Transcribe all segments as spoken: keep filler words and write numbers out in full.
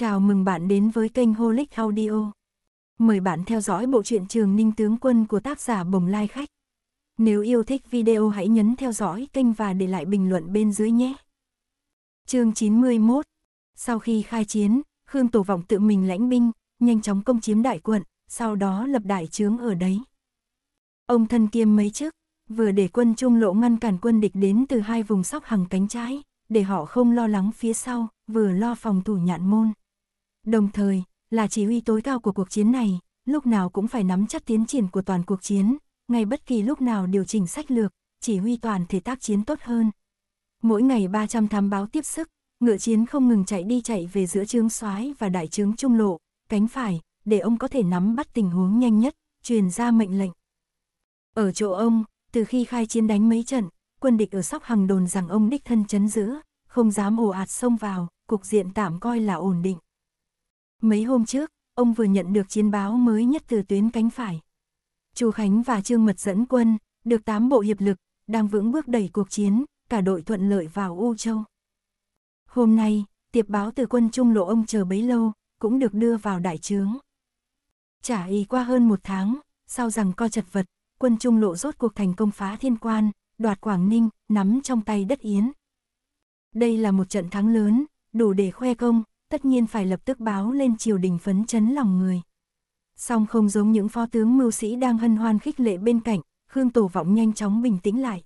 Chào mừng bạn đến với kênh Holic Audio. Mời bạn theo dõi bộ truyện Trường Ninh Tướng Quân của tác giả Bồng Lai Khách. Nếu yêu thích video hãy nhấn theo dõi kênh và để lại bình luận bên dưới nhé. Chương chín mươi mốt. Sau khi khai chiến, Khương Tổ Vọng tự mình lãnh binh, nhanh chóng công chiếm đại quận, sau đó lập đại trướng ở đấy. Ông thân kiêm mấy chức, vừa để quân trung lộ ngăn cản quân địch đến từ hai vùng sóc hàng cánh trái, để họ không lo lắng phía sau, vừa lo phòng thủ Nhạn Môn. Đồng thời, là chỉ huy tối cao của cuộc chiến này, lúc nào cũng phải nắm chắc tiến triển của toàn cuộc chiến, ngay bất kỳ lúc nào điều chỉnh sách lược, chỉ huy toàn thể tác chiến tốt hơn. Mỗi ngày ba trăm thám báo tiếp sức, ngựa chiến không ngừng chạy đi chạy về giữa trướng soái và đại trướng trung lộ, cánh phải, để ông có thể nắm bắt tình huống nhanh nhất, truyền ra mệnh lệnh. Ở chỗ ông, từ khi khai chiến đánh mấy trận, quân địch ở Sóc Hằng đồn rằng ông đích thân trấn giữ, không dám ồ ạt xông vào, cục diện tạm coi là ổn định. Mấy hôm trước, ông vừa nhận được chiến báo mới nhất từ tuyến cánh phải. Chu Khánh và Trương Mật dẫn quân, được tám bộ hiệp lực, đang vững bước đẩy cuộc chiến, cả đội thuận lợi vào U Châu. Hôm nay, tiệp báo từ quân trung lộ ông chờ bấy lâu, cũng được đưa vào đại trướng. Chả y qua hơn một tháng, sau rằng co chật vật, quân trung lộ rốt cuộc thành công phá Thiên Quan, đoạt Quảng Ninh, nắm trong tay đất Yến. Đây là một trận thắng lớn, đủ để khoe công, tất nhiên phải lập tức báo lên triều đình phấn chấn lòng người. Song không giống những phó tướng mưu sĩ đang hân hoan khích lệ bên cạnh, Khương Tổ Vọng nhanh chóng bình tĩnh lại.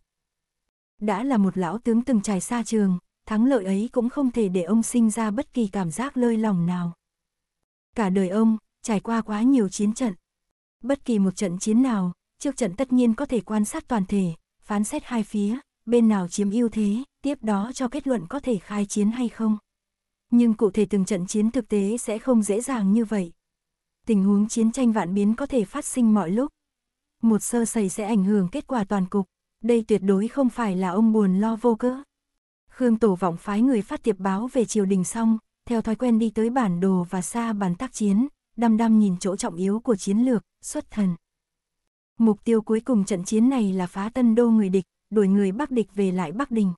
Đã là một lão tướng từng trải xa trường, thắng lợi ấy cũng không thể để ông sinh ra bất kỳ cảm giác lơi lỏng nào. Cả đời ông, trải qua quá nhiều chiến trận. Bất kỳ một trận chiến nào, trước trận tất nhiên có thể quan sát toàn thể, phán xét hai phía, bên nào chiếm ưu thế, tiếp đó cho kết luận có thể khai chiến hay không. Nhưng cụ thể từng trận chiến thực tế sẽ không dễ dàng như vậy. Tình huống chiến tranh vạn biến có thể phát sinh mọi lúc. Một sơ sẩy sẽ ảnh hưởng kết quả toàn cục. Đây tuyệt đối không phải là ông buồn lo vô cớ. Khương Tổ Vọng phái người phát tiệp báo về triều đình xong, theo thói quen đi tới bản đồ và xa bàn tác chiến, đăm đăm nhìn chỗ trọng yếu của chiến lược, xuất thần. Mục tiêu cuối cùng trận chiến này là phá Tân Đô người địch, đuổi người Bắc địch về lại Bắc Đình.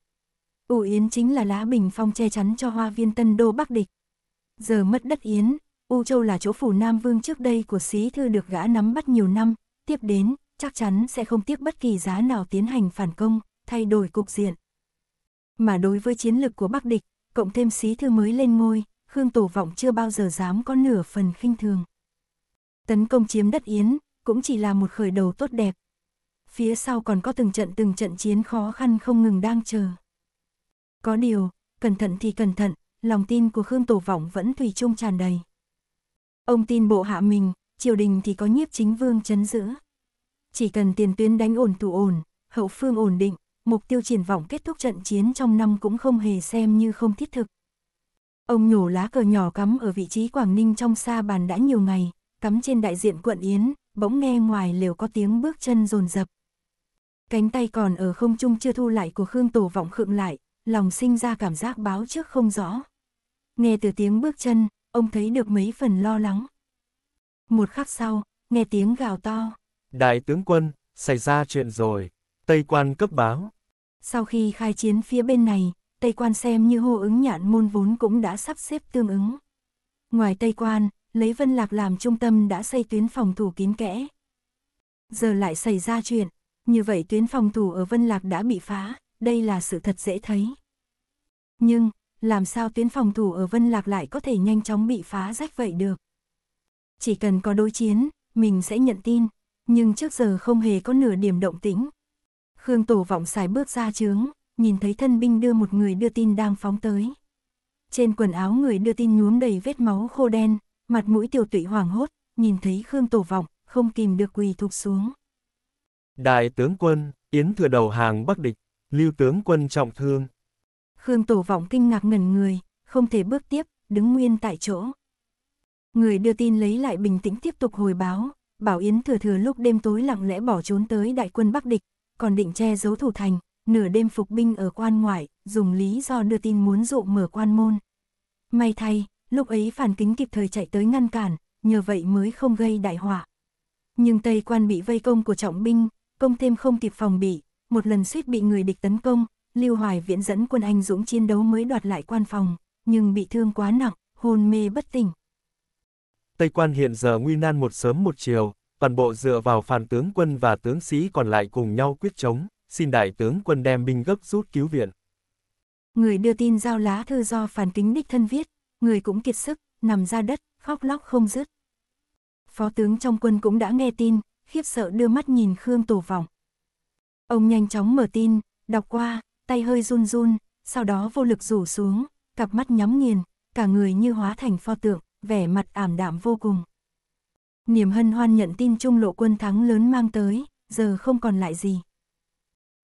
U Yến chính là lá bình phong che chắn cho hoa viên Tân Đô Bắc địch. Giờ mất đất Yến, U Châu là chỗ phủ Nam Vương trước đây của Xí Thư được gã nắm bắt nhiều năm, tiếp đến, chắc chắn sẽ không tiếc bất kỳ giá nào tiến hành phản công, thay đổi cục diện. Mà đối với chiến lược của Bắc địch, cộng thêm Xí Thư mới lên ngôi, Khương Tổ Vọng chưa bao giờ dám có nửa phần khinh thường. Tấn công chiếm đất Yến cũng chỉ là một khởi đầu tốt đẹp. Phía sau còn có từng trận từng trận chiến khó khăn không ngừng đang chờ. Có điều, cẩn thận thì cẩn thận, lòng tin của Khương Tổ Vọng vẫn thủy chung tràn đầy. Ông tin bộ hạ mình, triều đình thì có Nhiếp Chính Vương trấn giữ. Chỉ cần tiền tuyến đánh ổn thủ ổn, hậu phương ổn định, mục tiêu triển vọng kết thúc trận chiến trong năm cũng không hề xem như không thiết thực. Ông nhổ lá cờ nhỏ cắm ở vị trí Quảng Ninh trong sa bàn đã nhiều ngày, cắm trên đại diện quận Yến, bỗng nghe ngoài lều có tiếng bước chân dồn dập. Cánh tay còn ở không trung chưa thu lại của Khương Tổ Vọng khựng lại, lòng sinh ra cảm giác báo trước không rõ. Nghe từ tiếng bước chân, ông thấy được mấy phần lo lắng. Một khắc sau, nghe tiếng gào to. Đại tướng quân, xảy ra chuyện rồi, Tây Quan cấp báo. Sau khi khai chiến phía bên này, Tây Quan xem như hô ứng Nhạn Môn vốn cũng đã sắp xếp tương ứng. Ngoài Tây Quan, lấy Vân Lạc làm trung tâm đã xây tuyến phòng thủ kín kẽ. Giờ lại xảy ra chuyện, như vậy tuyến phòng thủ ở Vân Lạc đã bị phá, đây là sự thật dễ thấy. Nhưng, làm sao tuyến phòng thủ ở Vân Lạc lại có thể nhanh chóng bị phá rách vậy được? Chỉ cần có đối chiến, mình sẽ nhận tin, nhưng trước giờ không hề có nửa điểm động tĩnh. Khương Tổ Vọng sải bước ra trướng, nhìn thấy thân binh đưa một người đưa tin đang phóng tới. Trên quần áo người đưa tin nhuốm đầy vết máu khô đen, mặt mũi tiều tụy hoảng hốt, nhìn thấy Khương Tổ Vọng, không kìm được quỳ thụp xuống. Đại tướng quân, Yến Thừa đầu hàng Bắc địch, Lưu tướng quân trọng thương. Khương Tổ Vọng kinh ngạc ngẩn người, không thể bước tiếp, đứng nguyên tại chỗ. Người đưa tin lấy lại bình tĩnh tiếp tục hồi báo, bảo Yến Thừa thừa lúc đêm tối lặng lẽ bỏ trốn tới đại quân Bắc địch, còn định che giấu thủ thành, nửa đêm phục binh ở quan ngoại, dùng lý do đưa tin muốn dụ mở quan môn. May thay, lúc ấy Phàn Kính kịp thời chạy tới ngăn cản, nhờ vậy mới không gây đại họa. Nhưng Tây Quan bị vây công của trọng binh, công thêm không kịp phòng bị, một lần suýt bị người địch tấn công, Lưu Hoài Viễn dẫn quân anh dũng chiến đấu mới đoạt lại quan phòng, nhưng bị thương quá nặng, hôn mê bất tỉnh. Tây Quan hiện giờ nguy nan một sớm một chiều, toàn bộ dựa vào Phàn tướng quân và tướng sĩ còn lại cùng nhau quyết chống, xin đại tướng quân đem binh gấp rút cứu viện. Người đưa tin giao lá thư do Phàn Kính đích thân viết, người cũng kiệt sức, nằm ra đất, khóc lóc không dứt. Phó tướng trong quân cũng đã nghe tin, khiếp sợ đưa mắt nhìn Khương Tổ Vọng. Ông nhanh chóng mở tin, đọc qua, tay hơi run run, sau đó vô lực rủ xuống, cặp mắt nhắm nghiền, cả người như hóa thành pho tượng, vẻ mặt ảm đạm vô cùng. Niềm hân hoan nhận tin Trung Lộ quân thắng lớn mang tới, giờ không còn lại gì.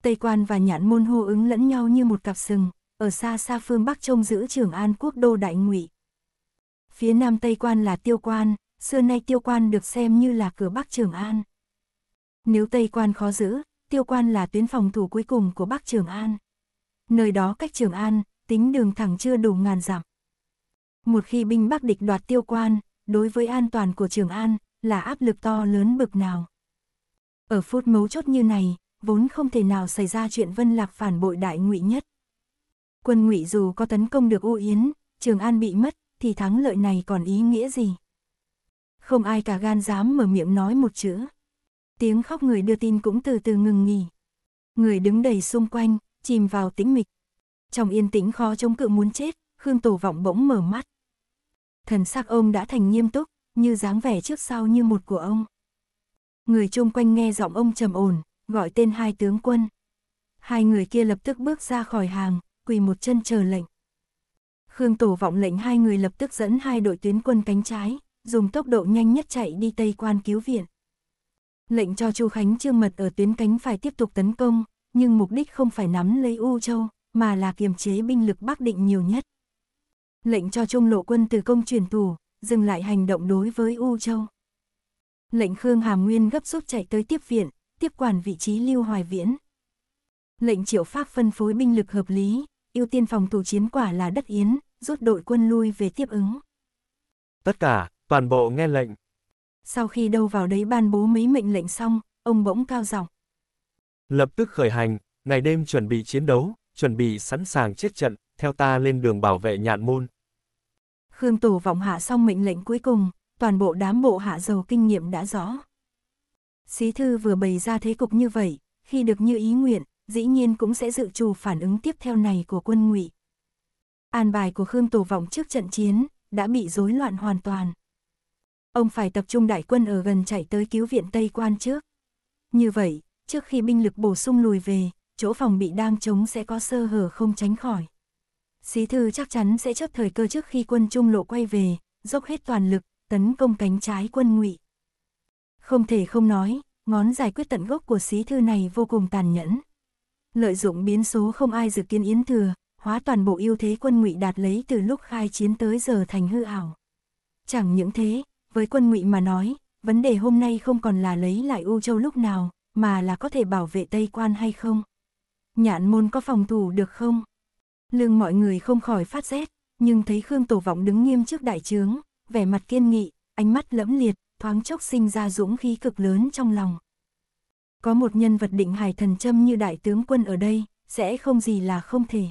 Tây Quan và Nhạn Môn hô ứng lẫn nhau như một cặp sừng, ở xa xa phương Bắc trông giữ Trường An quốc đô Đại Ngụy. Phía nam Tây Quan là Tiêu Quan, xưa nay Tiêu Quan được xem như là cửa Bắc Trường An. Nếu Tây Quan khó giữ, Tiêu Quan là tuyến phòng thủ cuối cùng của Bắc Trường An. Nơi đó cách Trường An, tính đường thẳng chưa đủ ngàn dặm. Một khi binh Bắc địch đoạt Tiêu Quan, đối với an toàn của Trường An là áp lực to lớn bực nào. Ở phút mấu chốt như này, vốn không thể nào xảy ra chuyện Vân Lạc phản bội Đại Ngụy nhất. Quân Ngụy dù có tấn công được U Yến, Trường An bị mất, thì thắng lợi này còn ý nghĩa gì? Không ai cả gan dám mở miệng nói một chữ. Tiếng khóc người đưa tin cũng từ từ ngừng nghỉ. Người đứng đầy xung quanh, chìm vào tĩnh mịch. Trong yên tĩnh khó chống cự muốn chết, Khương Tổ Vọng bỗng mở mắt. Thần sắc ông đã thành nghiêm túc, như dáng vẻ trước sau như một của ông. Người chung quanh nghe giọng ông trầm ổn, gọi tên hai tướng quân. Hai người kia lập tức bước ra khỏi hàng, quỳ một chân chờ lệnh. Khương Tổ Vọng lệnh hai người lập tức dẫn hai đội tuyến quân cánh trái, dùng tốc độ nhanh nhất chạy đi Tây Quan cứu viện. Lệnh cho Chu Khánh, Trương Mật ở tuyến cánh phải tiếp tục tấn công, nhưng mục đích không phải nắm lấy U Châu, mà là kiềm chế binh lực Bắc Định nhiều nhất. Lệnh cho Trung Lộ quân từ công chuyển thủ, dừng lại hành động đối với U Châu. Lệnh Khương Hàm Nguyên gấp rút chạy tới tiếp viện, tiếp quản vị trí Lưu Hoài Viễn. Lệnh Triệu Phát phân phối binh lực hợp lý, ưu tiên phòng thủ chiến quả là đất Yến, rút đội quân lui về tiếp ứng. Tất cả, toàn bộ nghe lệnh. Sau khi đâu vào đấy ban bố mấy mệnh lệnh xong, ông bỗng cao giọng. Lập tức khởi hành, ngày đêm chuẩn bị chiến đấu, chuẩn bị sẵn sàng chết trận, theo ta lên đường bảo vệ Nhạn Môn. Khương Tổ Vọng hạ xong mệnh lệnh cuối cùng, toàn bộ đám bộ hạ giàu kinh nghiệm đã rõ. Xí Thư vừa bày ra thế cục như vậy, khi được như ý nguyện, dĩ nhiên cũng sẽ dự trù phản ứng tiếp theo này của quân Ngụy. An bài của Khương Tổ Vọng trước trận chiến đã bị rối loạn hoàn toàn. Ông phải tập trung đại quân ở gần chạy tới cứu viện Tây Quan trước. Như vậy, trước khi binh lực bổ sung lùi về, chỗ phòng bị đang trống sẽ có sơ hở không tránh khỏi. Xí Thư chắc chắn sẽ chớp thời cơ trước khi quân Trung Lộ quay về, dốc hết toàn lực, tấn công cánh trái quân Ngụy. Không thể không nói, ngón giải quyết tận gốc của Xí Thư này vô cùng tàn nhẫn. Lợi dụng biến số không ai dự kiến Yến Thừa, hóa toàn bộ ưu thế quân Ngụy đạt lấy từ lúc khai chiến tới giờ thành hư ảo. Chẳng những thế, với quân Ngụy mà nói, vấn đề hôm nay không còn là lấy lại U Châu lúc nào, mà là có thể bảo vệ Tây Quan hay không. Nhạn Môn có phòng thủ được không? Lương mọi người không khỏi phát rét, nhưng thấy Khương Tổ Vọng đứng nghiêm trước đại trướng, vẻ mặt kiên nghị, ánh mắt lẫm liệt, thoáng chốc sinh ra dũng khí cực lớn trong lòng. Có một nhân vật định hải thần châm như đại tướng quân ở đây, sẽ không gì là không thể.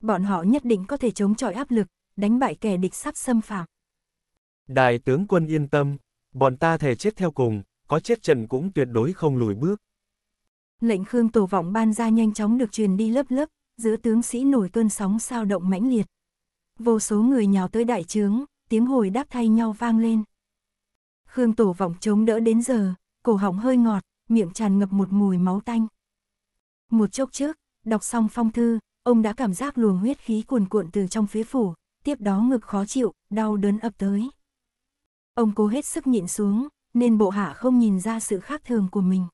Bọn họ nhất định có thể chống chọi áp lực, đánh bại kẻ địch sắp xâm phạm. Đại tướng quân yên tâm, bọn ta thề chết theo cùng, có chết trận cũng tuyệt đối không lùi bước. Lệnh Khương Tổ Vọng ban ra nhanh chóng được truyền đi lớp lớp, giữa tướng sĩ nổi cơn sóng sao động mãnh liệt. Vô số người nhào tới đại trướng, tiếng hồi đáp thay nhau vang lên. Khương Tổ Vọng chống đỡ đến giờ, cổ họng hơi ngọt, miệng tràn ngập một mùi máu tanh. Một chốc trước, đọc xong phong thư, ông đã cảm giác luồng huyết khí cuồn cuộn từ trong phế phủ, tiếp đó ngực khó chịu, đau đớn ập tới. Ông cố hết sức nhịn xuống, nên bộ hạ không nhìn ra sự khác thường của mình.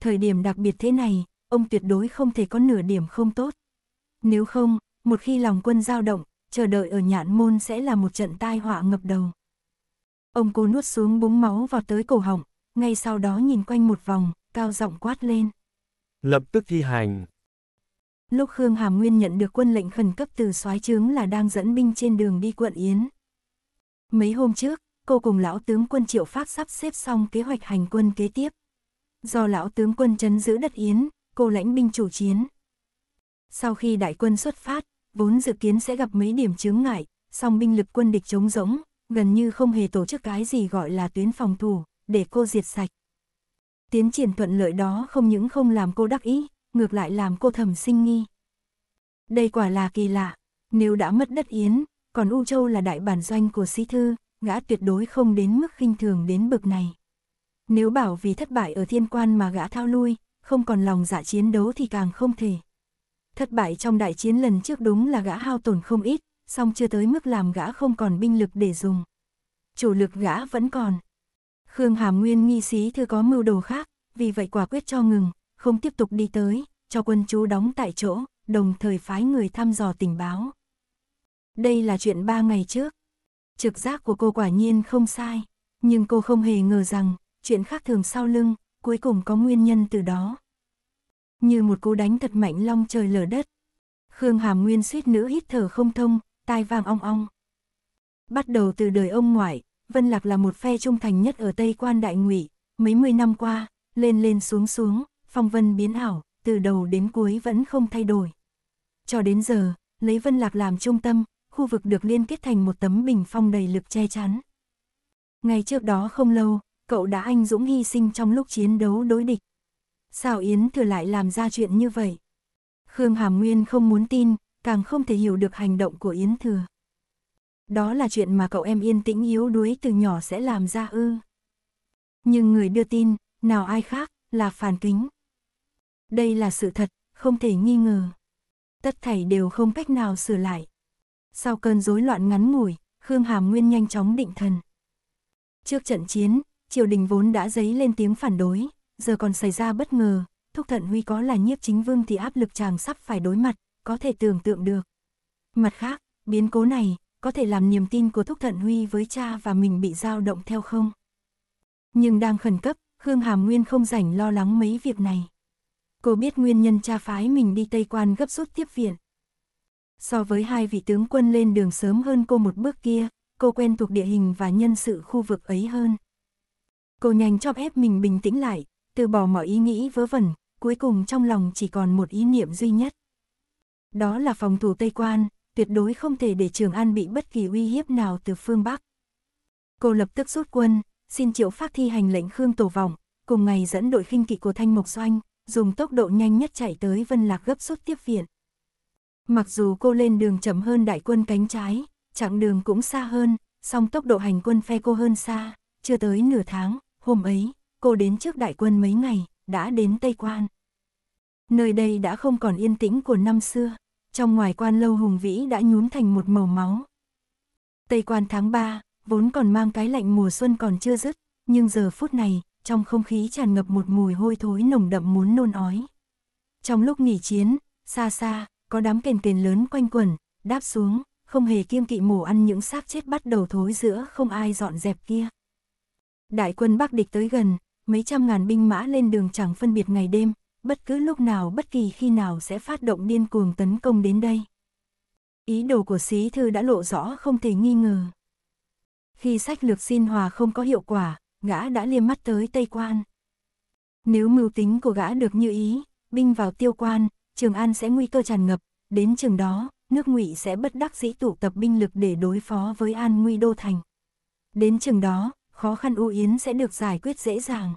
Thời điểm đặc biệt thế này, ông tuyệt đối không thể có nửa điểm không tốt. Nếu không, một khi lòng quân dao động, chờ đợi ở Nhạn Môn sẽ là một trận tai họa ngập đầu. Ông cố nuốt xuống búng máu vọt tới cổ họng, ngay sau đó nhìn quanh một vòng, cao giọng quát lên. Lập tức thi hành. Lúc Khương Hàm Nguyên nhận được quân lệnh khẩn cấp từ soái trướng là đang dẫn binh trên đường đi quận Yến. Mấy hôm trước, cô cùng lão tướng quân Triệu Phát sắp xếp xong kế hoạch hành quân kế tiếp. Do lão tướng quân trấn giữ đất Yến, cô lãnh binh chủ chiến. Sau khi đại quân xuất phát, vốn dự kiến sẽ gặp mấy điểm chướng ngại, song binh lực quân địch trống rỗng, gần như không hề tổ chức cái gì gọi là tuyến phòng thủ, để cô diệt sạch. Tiến triển thuận lợi đó không những không làm cô đắc ý, ngược lại làm cô thầm sinh nghi. Đây quả là kỳ lạ, nếu đã mất đất Yến, còn U Châu là đại bản doanh của Xí Thư, gã tuyệt đối không đến mức khinh thường đến bực này. Nếu bảo vì thất bại ở Thiên Quan mà gã thao lui, không còn lòng dạ chiến đấu thì càng không thể. Thất bại trong đại chiến lần trước đúng là gã hao tổn không ít, song chưa tới mức làm gã không còn binh lực để dùng. Chủ lực gã vẫn còn. Khương Hàm Nguyên nghi Xí Thư có mưu đồ khác, vì vậy quả quyết cho ngừng, không tiếp tục đi tới, cho quân chú đóng tại chỗ, đồng thời phái người thăm dò tình báo. Đây là chuyện ba ngày trước. Trực giác của cô quả nhiên không sai, nhưng cô không hề ngờ rằng chuyện khác thường sau lưng cuối cùng có nguyên nhân từ đó. Như một cú đánh thật mạnh long trời lở đất, Khương Hàm Nguyên suýt nữa hít thở không thông, tai vang ong ong. Bắt đầu từ đời ông ngoại, Vân Lạc là một phe trung thành nhất ở Tây Quan Đại Ngụy, mấy mươi năm qua, lên lên xuống xuống, phong vân biến ảo, từ đầu đến cuối vẫn không thay đổi. Cho đến giờ, lấy Vân Lạc làm trung tâm, khu vực được liên kết thành một tấm bình phong đầy lực che chắn. Ngày trước đó không lâu, cậu đã anh dũng hy sinh trong lúc chiến đấu đối địch. Sao Yến Thừa lại làm ra chuyện như vậy? Khương Hàm Nguyên không muốn tin, càng không thể hiểu được hành động của Yến Thừa. Đó là chuyện mà cậu em yên tĩnh yếu đuối từ nhỏ sẽ làm ra ư? Nhưng người đưa tin, nào ai khác, là Phàn Kính. Đây là sự thật, không thể nghi ngờ. Tất thảy đều không cách nào sửa lại. Sau cơn rối loạn ngắn ngủi, Khương Hàm Nguyên nhanh chóng định thần. Trước trận chiến, triều đình vốn đã dấy lên tiếng phản đối, giờ còn xảy ra bất ngờ, Thúc Thận Huy có là Nhiếp Chính Vương thì áp lực chàng sắp phải đối mặt, có thể tưởng tượng được. Mặt khác, biến cố này có thể làm niềm tin của Thúc Thận Huy với cha và mình bị dao động theo không? Nhưng đang khẩn cấp, Khương Hàm Nguyên không rảnh lo lắng mấy việc này. Cô biết nguyên nhân cha phái mình đi Tây Quan gấp rút tiếp viện. So với hai vị tướng quân lên đường sớm hơn cô một bước kia, cô quen thuộc địa hình và nhân sự khu vực ấy hơn. Cô nhanh chóp ép mình bình tĩnh lại, từ bỏ mọi ý nghĩ vớ vẩn, cuối cùng trong lòng chỉ còn một ý niệm duy nhất. Đó là phòng thủ Tây Quan, tuyệt đối không thể để Trường An bị bất kỳ uy hiếp nào từ phương Bắc. Cô lập tức rút quân, xin Triệu Phát thi hành lệnh Khương Tổ Vọng, cùng ngày dẫn đội khinh kỵ của Thanh Mộc Doanh, dùng tốc độ nhanh nhất chạy tới Vân Lạc gấp rút tiếp viện. Mặc dù cô lên đường chậm hơn đại quân cánh trái, chặng đường cũng xa hơn, song tốc độ hành quân phe cô hơn xa, chưa tới nửa tháng, hôm ấy, cô đến trước đại quân mấy ngày, đã đến Tây Quan. Nơi đây đã không còn yên tĩnh của năm xưa, trong ngoài quan lâu hùng vĩ đã nhuốm thành một màu máu. Tây Quan tháng ba, vốn còn mang cái lạnh mùa xuân còn chưa dứt, nhưng giờ phút này, trong không khí tràn ngập một mùi hôi thối nồng đậm muốn nôn ói. Trong lúc nghỉ chiến, xa xa, có đám kền kền lớn quanh quẩn, đáp xuống, không hề kiêng kỵ mổ ăn những xác chết bắt đầu thối giữa không ai dọn dẹp kia. Đại quân Bắc địch tới gần, mấy trăm ngàn binh mã lên đường chẳng phân biệt ngày đêm, bất cứ lúc nào bất kỳ khi nào sẽ phát động điên cuồng tấn công đến đây. Ý đồ của Xí Thư đã lộ rõ không thể nghi ngờ. Khi sách lược xin hòa không có hiệu quả, gã đã liêm mắt tới Tây Quan. Nếu mưu tính của gã được như ý, binh vào Tiêu Quan, Trường An sẽ nguy cơ tràn ngập, đến chừng đó, nước Ngụy sẽ bất đắc dĩ tụ tập binh lực để đối phó với An Nguy Đô Thành. Đến chừng đó, khó khăn U Yến sẽ được giải quyết dễ dàng.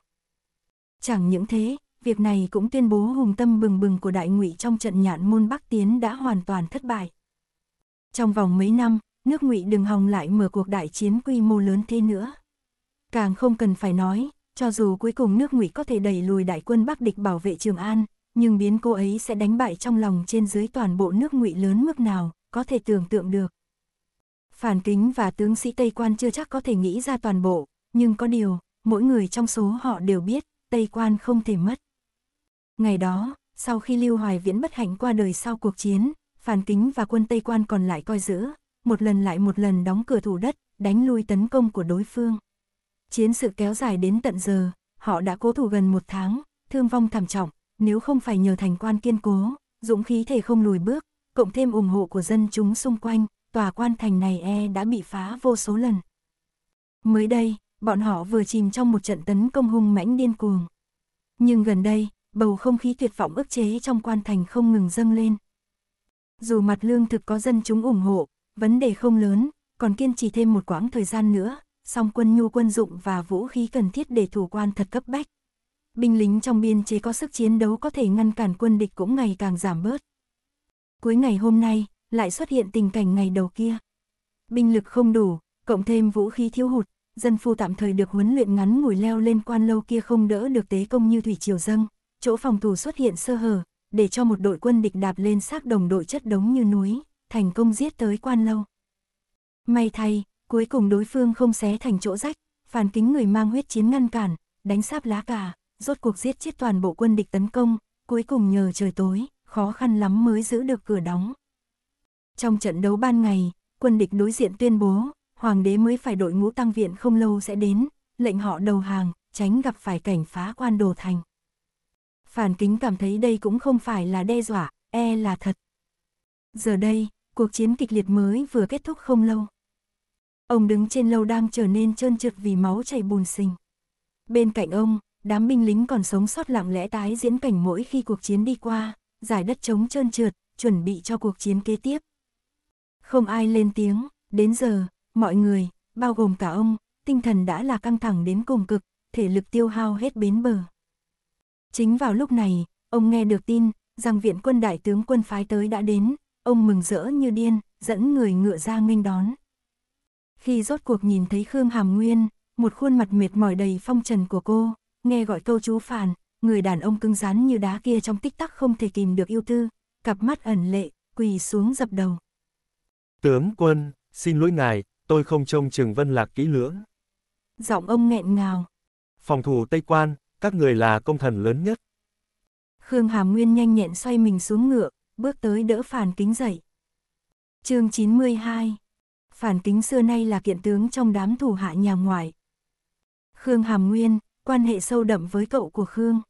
Chẳng những thế, việc này cũng tuyên bố hùng tâm bừng bừng của Đại Ngụy trong trận Nhạn Môn Bắc tiến đã hoàn toàn thất bại. Trong vòng mấy năm, nước Ngụy đừng hòng lại mở cuộc đại chiến quy mô lớn thế nữa. Càng không cần phải nói, cho dù cuối cùng nước Ngụy có thể đẩy lùi đại quân Bắc địch bảo vệ Trường An, nhưng biến cô ấy sẽ đánh bại trong lòng trên dưới toàn bộ nước Ngụy lớn mức nào, có thể tưởng tượng được. Phàn Kính và tướng sĩ Tây Quan chưa chắc có thể nghĩ ra toàn bộ, nhưng có điều, mỗi người trong số họ đều biết, Tây Quan không thể mất. Ngày đó, sau khi Lưu Hoài Viễn bất hạnh qua đời sau cuộc chiến, Phàn Kính và quân Tây Quan còn lại coi giữ, một lần lại một lần đóng cửa thủ đất, đánh lui tấn công của đối phương. Chiến sự kéo dài đến tận giờ, họ đã cố thủ gần một tháng, thương vong thảm trọng, nếu không phải nhờ thành quan kiên cố, dũng khí thể không lùi bước, cộng thêm ủng hộ của dân chúng xung quanh, tòa quan thành này e đã bị phá vô số lần. Mới đây, bọn họ vừa chìm trong một trận tấn công hung mãnh điên cuồng. Nhưng gần đây, bầu không khí tuyệt vọng ức chế trong quan thành không ngừng dâng lên. Dù mặt lương thực có dân chúng ủng hộ, Vấn đề không lớn, còn kiên trì thêm một quãng thời gian nữa, song quân nhu quân dụng và vũ khí cần thiết để thủ quan thật cấp bách. Binh lính trong biên chế có sức chiến đấu có thể ngăn cản quân địch cũng ngày càng giảm bớt. Cuối ngày hôm nay, lại xuất hiện tình cảnh ngày đầu kia. Binh lực không đủ, cộng thêm vũ khí thiếu hụt, dân phu tạm thời được huấn luyện ngắn ngủi leo lên quan lâu kia không đỡ được tế công như thủy triều dâng, chỗ phòng thủ xuất hiện sơ hở, để cho một đội quân địch đạp lên xác đồng đội chất đống như núi, thành công giết tới quan lâu. May thay, cuối cùng đối phương không xé thành chỗ rách, Phàn Kính người mang huyết chiến ngăn cản, đánh sáp lá cả, rốt cuộc giết chết toàn bộ quân địch tấn công, cuối cùng nhờ trời tối, khó khăn lắm mới giữ được cửa đóng. Trong trận đấu ban ngày, quân địch đối diện tuyên bố, hoàng đế mới phải đội ngũ tăng viện không lâu sẽ đến, lệnh họ đầu hàng, tránh gặp phải cảnh phá quan đổ thành. Phàn Kính cảm thấy đây cũng không phải là đe dọa, e là thật. Giờ đây, cuộc chiến kịch liệt mới vừa kết thúc không lâu. Ông đứng trên lâu đang trở nên trơn trượt vì máu chảy bùn sình. Bên cạnh ông, đám binh lính còn sống sót lặng lẽ tái diễn cảnh mỗi khi cuộc chiến đi qua, giải đất trống trơn trượt, chuẩn bị cho cuộc chiến kế tiếp. Không ai lên tiếng, đến giờ, mọi người, bao gồm cả ông, tinh thần đã là căng thẳng đến cùng cực, thể lực tiêu hao hết bến bờ. Chính vào lúc này, ông nghe được tin rằng viện quân đại tướng quân phái tới đã đến, ông mừng rỡ như điên, dẫn người ngựa ra nghênh đón. Khi rốt cuộc nhìn thấy Khương Hàm Nguyên, một khuôn mặt mệt mỏi đầy phong trần của cô, nghe gọi câu chú Phàn, người đàn ông cứng rắn như đá kia trong tích tắc không thể kìm được ưu tư, cặp mắt ẩn lệ, quỳ xuống dập đầu. Tướng quân, xin lỗi ngài, tôi không trông chừng Vân Lạc kỹ lưỡng. Giọng ông nghẹn ngào. Phòng thủ Tây Quan, các người là công thần lớn nhất. Khương Hàm Nguyên nhanh nhẹn xoay mình xuống ngựa, bước tới đỡ Phàn Kính dậy. Chương chín mươi hai. Phàn Kính xưa nay là kiện tướng trong đám thủ hạ nhà ngoại. Khương Hàm Nguyên, quan hệ sâu đậm với cậu của Khương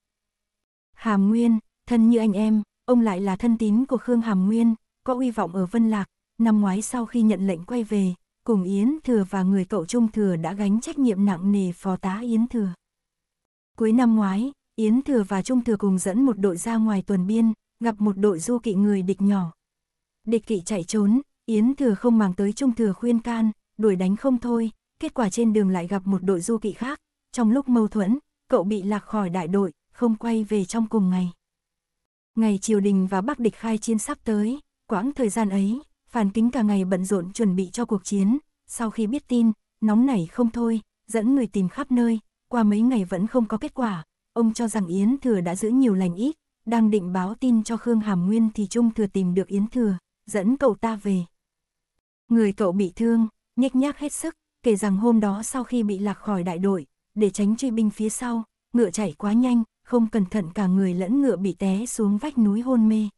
Hàm Nguyên, thân như anh em, ông lại là thân tín của Khương Hàm Nguyên, có uy vọng ở Vân Lạc. Năm ngoái sau khi nhận lệnh quay về, cùng Yến Thừa và người cậu Trung Thừa đã gánh trách nhiệm nặng nề phó tá Yến Thừa. Cuối năm ngoái, Yến Thừa và Trung Thừa cùng dẫn một đội ra ngoài tuần biên, gặp một đội du kỵ người địch nhỏ. Địch kỵ chạy trốn, Yến Thừa không màng tới Trung Thừa khuyên can, đuổi đánh không thôi, kết quả trên đường lại gặp một đội du kỵ khác. Trong lúc mâu thuẫn, cậu bị lạc khỏi đại đội, không quay về trong cùng ngày. Ngày triều đình và Bắc địch khai chiến sắp tới, quãng thời gian ấy, Phàn Kính cả ngày bận rộn chuẩn bị cho cuộc chiến, sau khi biết tin, nóng nảy không thôi, dẫn người tìm khắp nơi, qua mấy ngày vẫn không có kết quả, ông cho rằng Yến Thừa đã giữ nhiều lành ít, đang định báo tin cho Khương Hàm Nguyên thì Trung Thừa tìm được Yến Thừa, dẫn cậu ta về. Người cậu bị thương, nhếch nhác hết sức, kể rằng hôm đó sau khi bị lạc khỏi đại đội, để tránh truy binh phía sau, ngựa chạy quá nhanh, không cẩn thận cả người lẫn ngựa bị té xuống vách núi hôn mê.